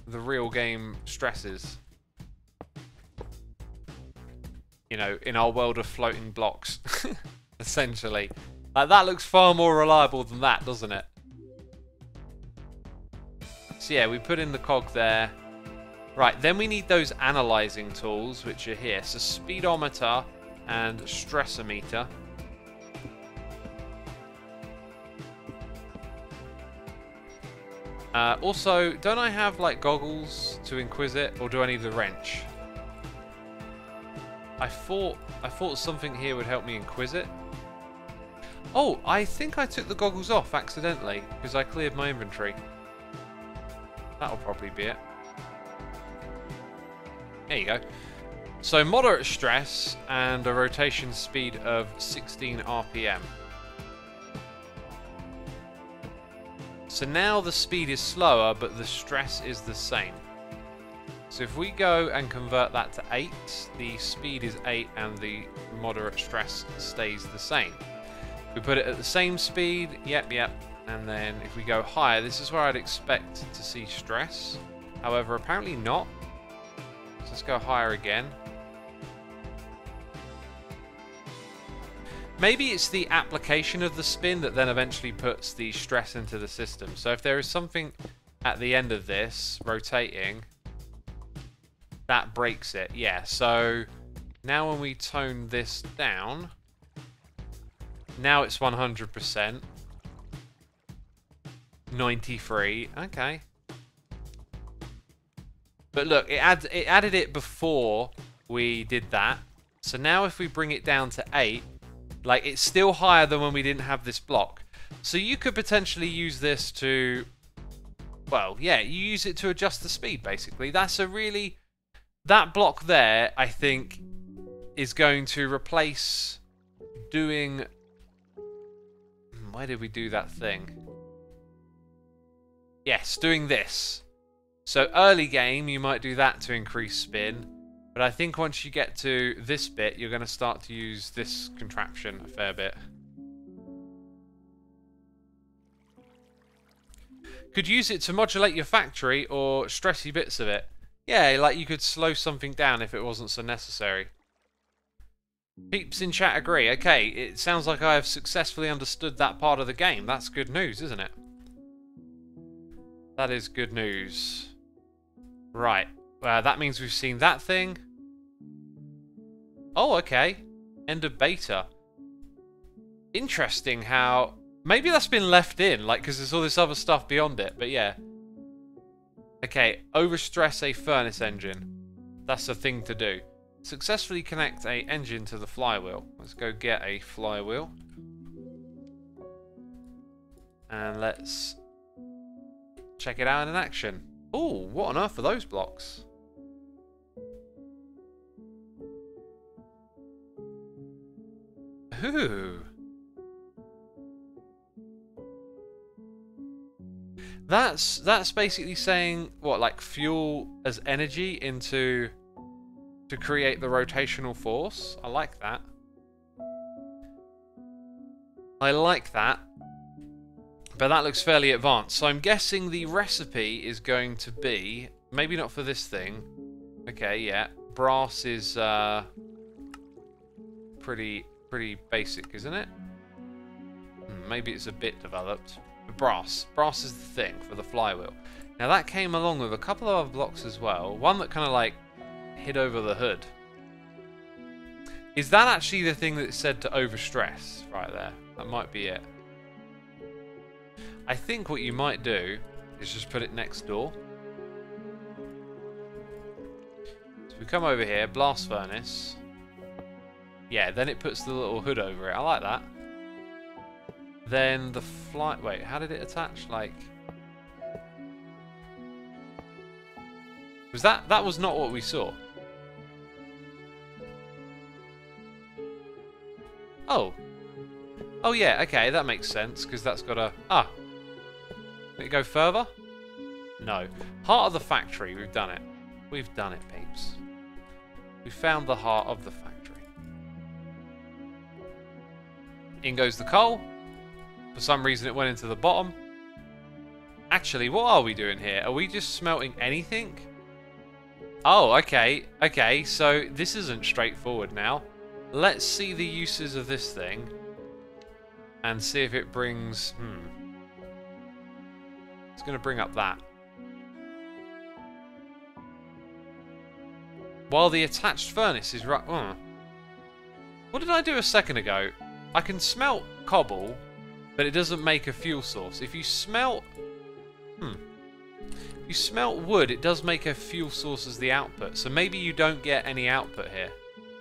the real game stresses. you know, in our world of floating blocks, essentially. Like, that looks far more reliable than that, doesn't it? So yeah, we put in the cog there. Right, then we need those analyzing tools, which are here. So speedometer and stressometer. Uh, also, don't I have, like, goggles to inquisit, or do I need the wrench? I thought, I thought something here would help me inquisit. Oh, I think I took the goggles off accidentally, because I cleared my inventory. That'll probably be it. There you go. So moderate stress and a rotation speed of sixteen R P M. So now the speed is slower, but the stress is the same. So if we go and convert that to eight, the speed is eight and the moderate stress stays the same. We put it at the same speed, yep, yep. And then if we go higher, this is where I'd expect to see stress. However, apparently not. Let's go higher again. Maybe it's the application of the spin that then eventually puts the stress into the system. So if there is something at the end of this rotating, that breaks it. Yeah, so now when we tone this down, now it's one hundred percent. ninety-three, okay. But look, it, adds, it added it before we did that. So now if we bring it down to eight, like, it's still higher than when we didn't have this block. So you could potentially use this to, well, yeah, you use it to adjust the speed, basically. That's a really, that block there, I think, is going to replace doing, why did we do that thing? Yes, doing this. So early game, you might do that to increase spin. But I think once you get to this bit, you're going to start to use this contraption a fair bit. Could use it to modulate your factory or stressy bits of it. Yeah, like you could slow something down if it wasn't so necessary. Peeps in chat agree. Okay, it sounds like I have successfully understood that part of the game. That's good news, isn't it? That is good news. Right, uh, that means we've seen that thing. Oh, okay. End of beta. Interesting how... Maybe that's been left in, like, because there's all this other stuff beyond it, but yeah. Okay, overstress a furnace engine. That's the thing to do. Successfully connect a engine to the flywheel. Let's go get a flywheel. And let's... check it out in action. Oh, what on earth are those blocks? Ooh. That's that's basically saying what, like fuel as energy into to create the rotational force. I like that. I like that. But that looks fairly advanced. So I'm guessing the recipe is going to be... Maybe not for this thing. Okay, yeah. Brass is uh, pretty pretty basic, isn't it? Maybe it's a bit developed. But brass. Brass is the thing for the flywheel. Now that came along with a couple of other blocks as well. One that kind of like hid over the hood. Is that actually the thing that's said to overstress right there? That might be it. I think what you might do is just put it next door. So we come over here, blast furnace. Yeah, then it puts the little hood over it. I like that. Then the fly... Wait, how did it attach? Like... Was that... That was not what we saw. Oh. Oh yeah, okay, that makes sense, because that's got a... Ah! Can it go further? No. Heart of the factory. We've done it. We've done it, peeps. We found the heart of the factory. In goes the coal. For some reason, it went into the bottom. Actually, what are we doing here? Are we just smelting anything? Oh, okay. Okay, so this isn't straightforward now. Let's see the uses of this thing. And see if it brings... Hmm. It's going to bring up that. While the attached furnace is right... Uh. What did I do a second ago? I can smelt cobble, but it doesn't make a fuel source. If you smelt... Hmm. If you smelt wood, it does make a fuel source as the output. So maybe you don't get any output here.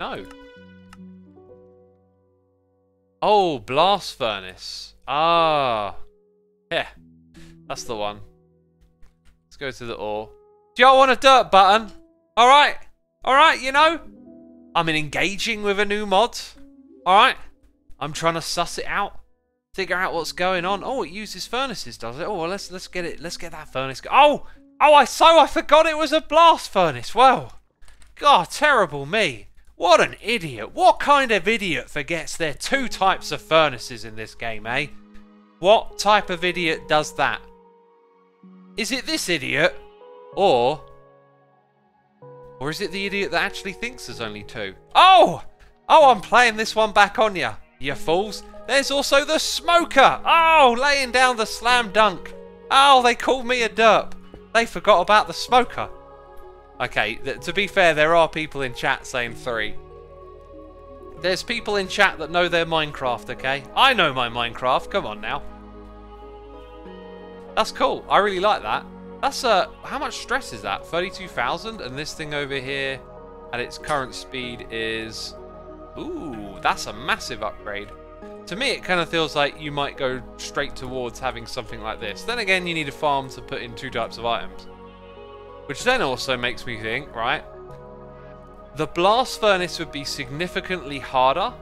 No. Oh, blast furnace. Ah. Yeah. That's the one. Let's go to the ore. Do y'all want a dirt button? Alright. Alright, you know. I'm engaging with a new mod. Alright. I'm trying to suss it out. Figure out what's going on. Oh, it uses furnaces, does it? Oh, well, let's let's get it. Let's get that furnace. Go oh, oh, I so I forgot it was a blast furnace. Well, God, terrible me! What an idiot! What kind of idiot forgets there are two types of furnaces in this game, eh? What type of idiot does that? Is it this idiot, or or is it the idiot that actually thinks there's only two? Oh, oh, I'm playing this one back on ya, you fools. There's also the smoker! Oh, laying down the slam dunk. Oh, they called me a derp. They forgot about the smoker. Okay, th to be fair, there are people in chat saying three. There's people in chat that know their Minecraft, okay? I know my Minecraft, come on now. That's cool, I really like that. That's, uh, how much stress is that? thirty-two thousand? And this thing over here, at its current speed is... Ooh, that's a massive upgrade. To me, it kind of feels like you might go straight towards having something like this. Then again, you need a farm to put in two types of items. Which then also makes me think, right? The blast furnace would be significantly harder.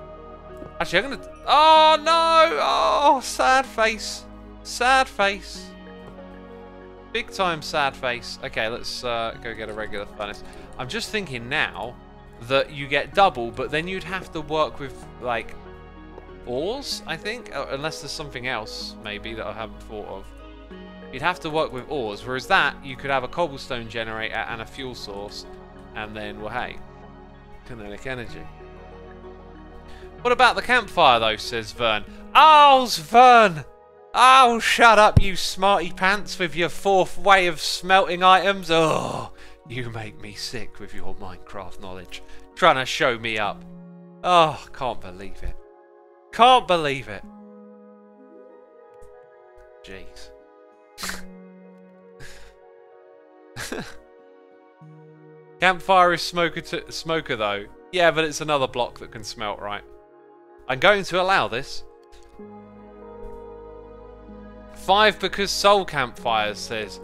Actually, I'm going to... Oh, no! Oh, sad face. Sad face. Big time sad face. Okay, let's uh, go get a regular furnace. I'm just thinking now that you get double, but then you'd have to work with, like... ores, I think, unless there's something else maybe that I haven't thought of. You'd have to work with ores, whereas that you could have a cobblestone generator and a fuel source, and then, well, hey, kinetic energy. What about the campfire though? Says Vern. Oh, Vern! Oh, shut up, you smarty pants with your fourth way of smelting items. Oh, you make me sick with your Minecraft knowledge. Trying to show me up. Oh, can't believe it. Can't believe it. Jeez. Campfire is smoker, to, smoker though. Yeah, but it's another block that can smelt, right? I'm going to allow this. Five because soul campfires, says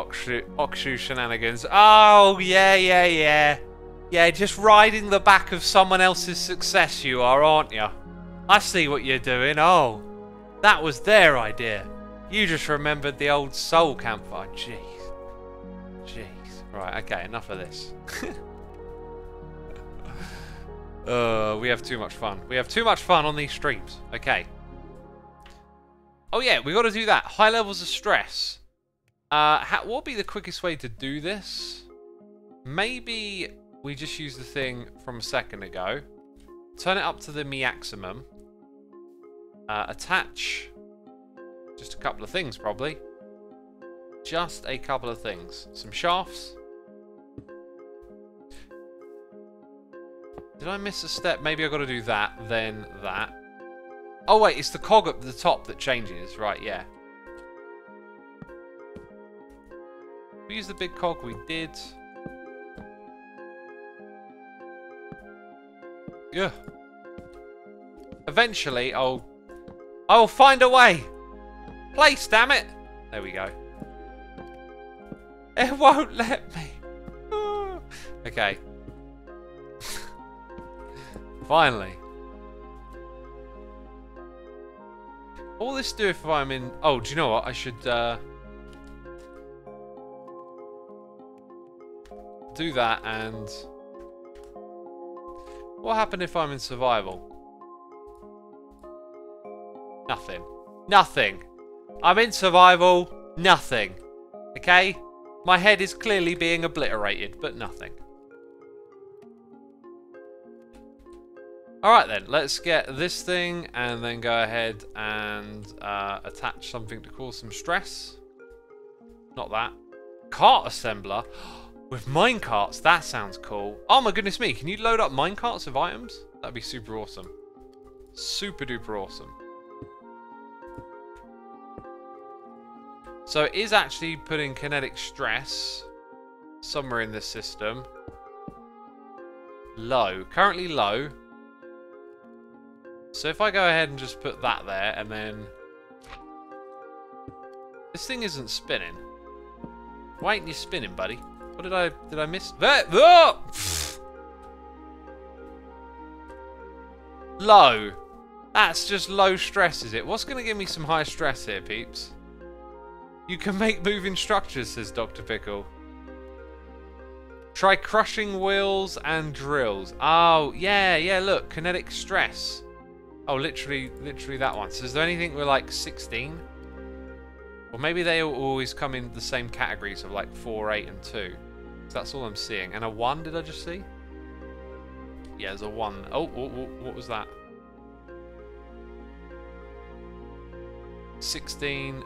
Oxu, Oxu shenanigans. Oh, yeah, yeah, yeah. Yeah, just riding the back of someone else's success you are, aren't you? I see what you're doing. Oh, that was their idea. You just remembered the old soul campfire. Jeez. Jeez. Right, okay, enough of this. uh, we have too much fun. We have too much fun on these streams. Okay. Oh, yeah, we got to do that. High levels of stress. Uh, how, what would be the quickest way to do this? Maybe we just use the thing from a second ago. Turn it up to the maximum. Uh, attach just a couple of things, probably. Just a couple of things. Some shafts. Did I miss a step? Maybe I've got to do that, then that. Oh, wait, it's the cog up the top that changes. Right, yeah. We used the big cog, we did. Yeah. Eventually, I'll... I'll find a way! Place, damn it! There we go. It won't let me. Oh. Okay. Finally. All this do if I'm in... Oh, do you know what? I should, uh... do that and... What happened if I'm in survival? Nothing. Nothing. I'm in survival. Nothing. Okay? My head is clearly being obliterated, but nothing. Alright then, let's get this thing and then go ahead and uh, attach something to cause some stress. Not that. Cart assembler? With minecarts, that sounds cool. Oh my goodness me, can you load up minecarts of items? That'd be super awesome. Super duper awesome. So it is actually putting kinetic stress somewhere in this system. Low. Currently low. So if I go ahead and just put that there, and then... This thing isn't spinning. Why ain't you spinning, buddy? What did I... Did I miss... Oh! Low. That's just low stress, is it? What's going to give me some high stress here, peeps? You can make moving structures, says Doctor Pickle. Try crushing wheels and drills. Oh, yeah, yeah, look. Kinetic stress. Oh, literally, literally that one. So is there anything we're like sixteen? Or maybe they all always come in the same categories of like four, eight, and two. So that's all I'm seeing. And a one, did I just see? Yeah, there's a one. Oh, oh, oh what was that? sixteen.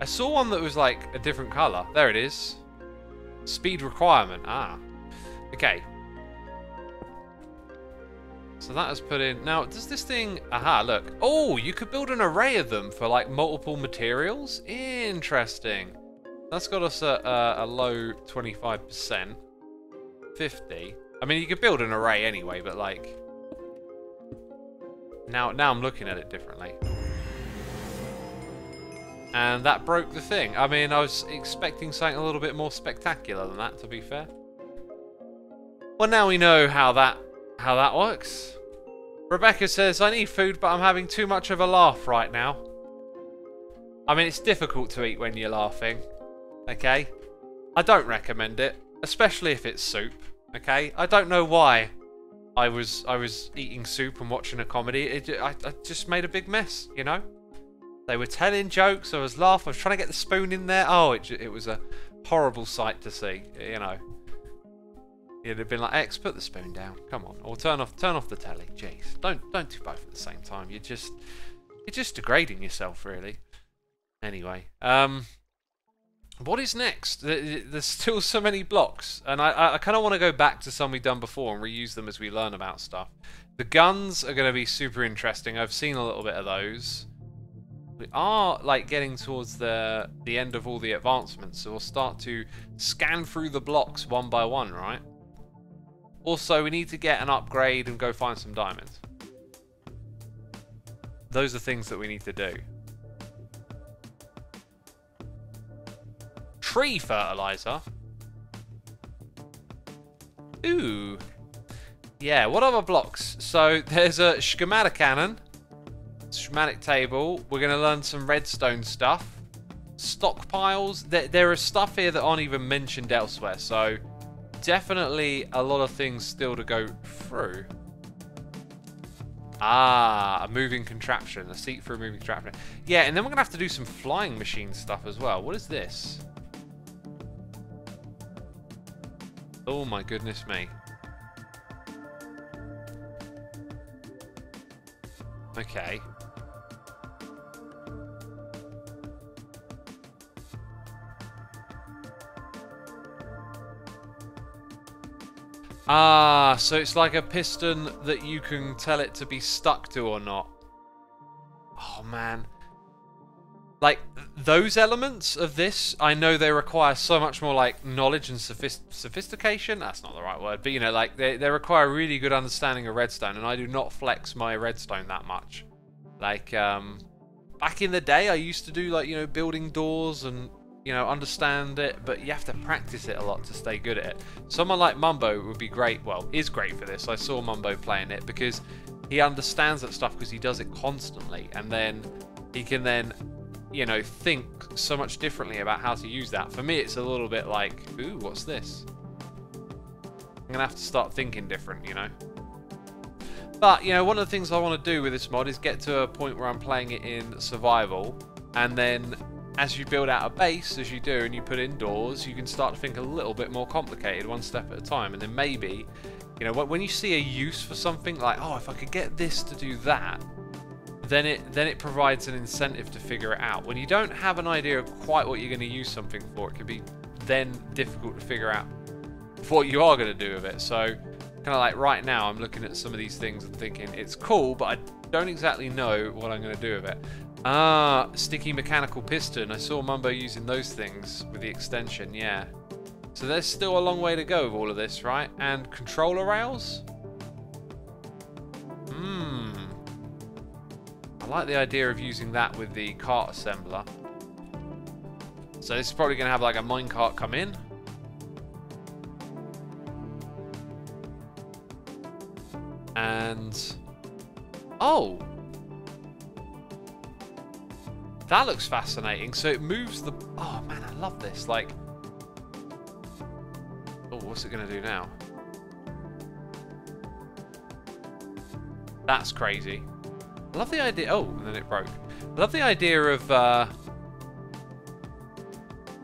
I saw one that was like a different color. There it is. Speed requirement. Ah. Okay. So that has put in... Now, does this thing... Aha, look. Oh, you could build an array of them for, like, multiple materials? Interesting. That's got us at uh, a low twenty-five percent. fifty. I mean, you could build an array anyway, but, like... Now, now I'm looking at it differently. And that broke the thing. I mean, I was expecting something a little bit more spectacular than that, to be fair. Well, now we know how that... How that works. Rebecca says, I need food, but I'm having too much of a laugh right now. I mean, it's difficult to eat when you're laughing. Okay? I don't recommend it. Especially if it's soup. Okay? I don't know why I was I was eating soup and watching a comedy. It, I, I just made a big mess, you know? They were telling jokes. I was laughing. I was trying to get the spoon in there. Oh, it, it was a horrible sight to see, you know. It'd have been like, X, put the spoon down. Come on, or turn off, turn off the telly. Jeez, don't, don't do both at the same time. You're just, you're just degrading yourself, really. Anyway, um, what is next? There's still so many blocks, and I, I kind of want to go back to some we've done before and reuse them as we learn about stuff. The guns are going to be super interesting. I've seen a little bit of those. We are like getting towards the the end of all the advancements, so we'll start to scan through the blocks one by one, right? Also, we need to get an upgrade and go find some diamonds. Those are things that we need to do. Tree fertilizer. Ooh. Yeah, what other blocks? So, there's a schematic cannon. Schematic table. We're going to learn some redstone stuff. Stockpiles. There, there is stuff here that aren't even mentioned elsewhere, so... Definitely a lot of things still to go through. Ah, a moving contraption. A seat for a moving contraption. Yeah, and then we're going to have to do some flying machine stuff as well. What is this? Oh my goodness me. Okay. Ah, so it's like a piston that you can tell it to be stuck to or not. Oh, man. Like, those elements of this, I know they require so much more, like, knowledge and sophist sophistication. That's not the right word. But, you know, like, they, they require a really good understanding of redstone. And I do not flex my redstone that much. Like, um, back in the day, I used to do, like, you know, building doors and... You know, understand it, but you have to practice it a lot to stay good at it. Someone like Mumbo would be great, well, is great for this. I saw Mumbo playing it because he understands that stuff because he does it constantly. And then he can then, you know, think so much differently about how to use that. For me, it's a little bit like, ooh, what's this? I'm going to have to start thinking different, you know. But, you know, one of the things I want to do with this mod is get to a point where I'm playing it in survival and then... as you build out a base, as you do, and you put indoors, you can start to think a little bit more complicated, one step at a time. And then maybe, you know, when you see a use for something, like, oh, if I could get this to do that, then it then it provides an incentive to figure it out. When you don't have an idea of quite what you're going to use something for, it can be then difficult to figure out what you are going to do with it. So kind of like right now, I'm looking at some of these things and thinking, it's cool, but I don't exactly know what I'm going to do with it. Ah, sticky mechanical piston. I saw Mumbo using those things with the extension, yeah. So there's still a long way to go with all of this, right? And controller rails? Hmm. I like the idea of using that with the cart assembler. So this is probably going to have like a minecart come in. And... oh! That looks fascinating. So it moves the... oh, man, I love this. Like... oh, what's it going to do now? That's crazy. I love the idea... oh, and then it broke. I love the idea of... Uh...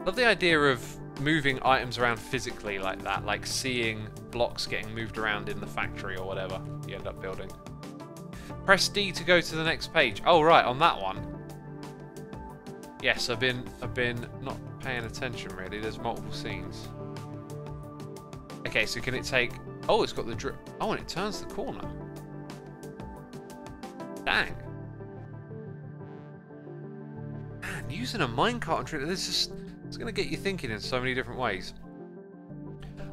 I love the idea of moving items around physically like that. Like seeing blocks getting moved around in the factory or whatever you end up building. Press D to go to the next page. Oh, right, on that one. Yes, I've been I've been not paying attention really. There's multiple scenes. Okay, so can it take? Oh, it's got the drip. Oh, and it turns the corner. Dang. Man, using a minecart and trip. This is it's gonna get you thinking in so many different ways.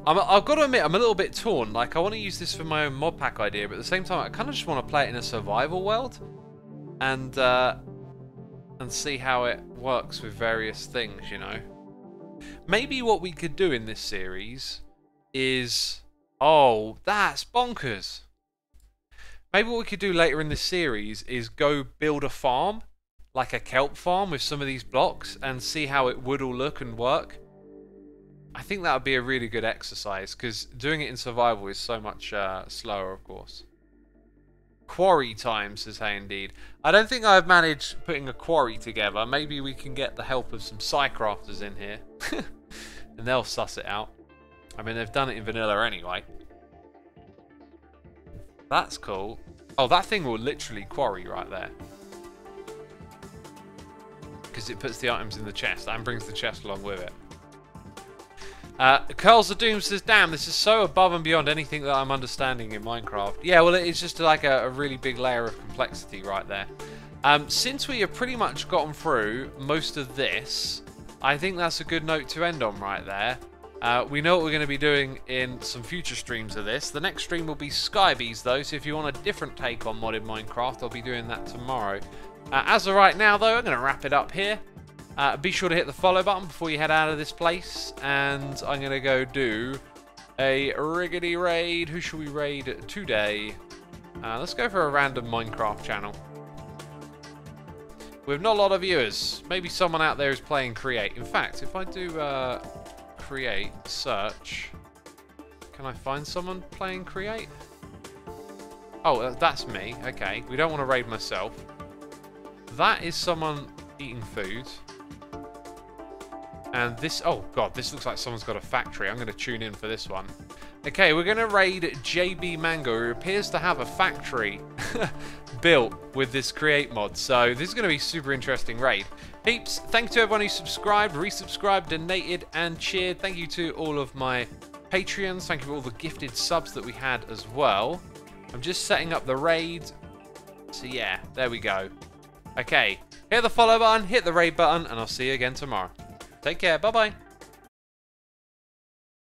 I'm, I've got to admit, I'm a little bit torn. Like, I want to use this for my own mod pack idea, but at the same time, I kind of just want to play it in a survival world, and. Uh, and see how it works with various things, you know. Maybe what we could do in this series is... oh, that's bonkers. Maybe what we could do later in this series is go build a farm, like a kelp farm with some of these blocks, and see how it would all look and work. I think that would be a really good exercise, because doing it in survival is so much uh, slower, of course. Quarry time, says hey indeed. I don't think I've managed putting a quarry together. Maybe we can get the help of some Psycrafters in here. And they'll suss it out. I mean, they've done it in vanilla anyway. That's cool. Oh, that thing will literally quarry right there. Because it puts the items in the chest and brings the chest along with it. Uh, Curls of Doom says, damn, this is so above and beyond anything that I'm understanding in Minecraft. Yeah, well, it's just like a, a really big layer of complexity right there. Um, since we have pretty much gotten through most of this, I think that's a good note to end on right there. Uh, we know what we're going to be doing in some future streams of this. The next stream will be Skybees, though, so if you want a different take on modded Minecraft, I'll be doing that tomorrow. Uh, as of right now, though, I'm going to wrap it up here. Uh, be sure to hit the follow button before you head out of this place, and I'm going to go do a riggedy raid. Who should we raid today? Uh, let's go for a random Minecraft channel. With not a lot of viewers. Maybe someone out there is playing Create. In fact, if I do uh, Create search, can I find someone playing Create? Oh, that's me. Okay, we don't want to raid myself. That is someone eating food. And this, oh god, this looks like someone's got a factory. I'm going to tune in for this one. Okay, we're going to raid J B Mango, who appears to have a factory built with this Create mod. So this is going to be a super interesting raid. Peeps, thank you to everyone who subscribed, resubscribed, donated, and cheered. Thank you to all of my Patreons. Thank you for all the gifted subs that we had as well. I'm just setting up the raid. So yeah, there we go. Okay, hit the follow button, hit the raid button, and I'll see you again tomorrow. Take care. Bye-bye.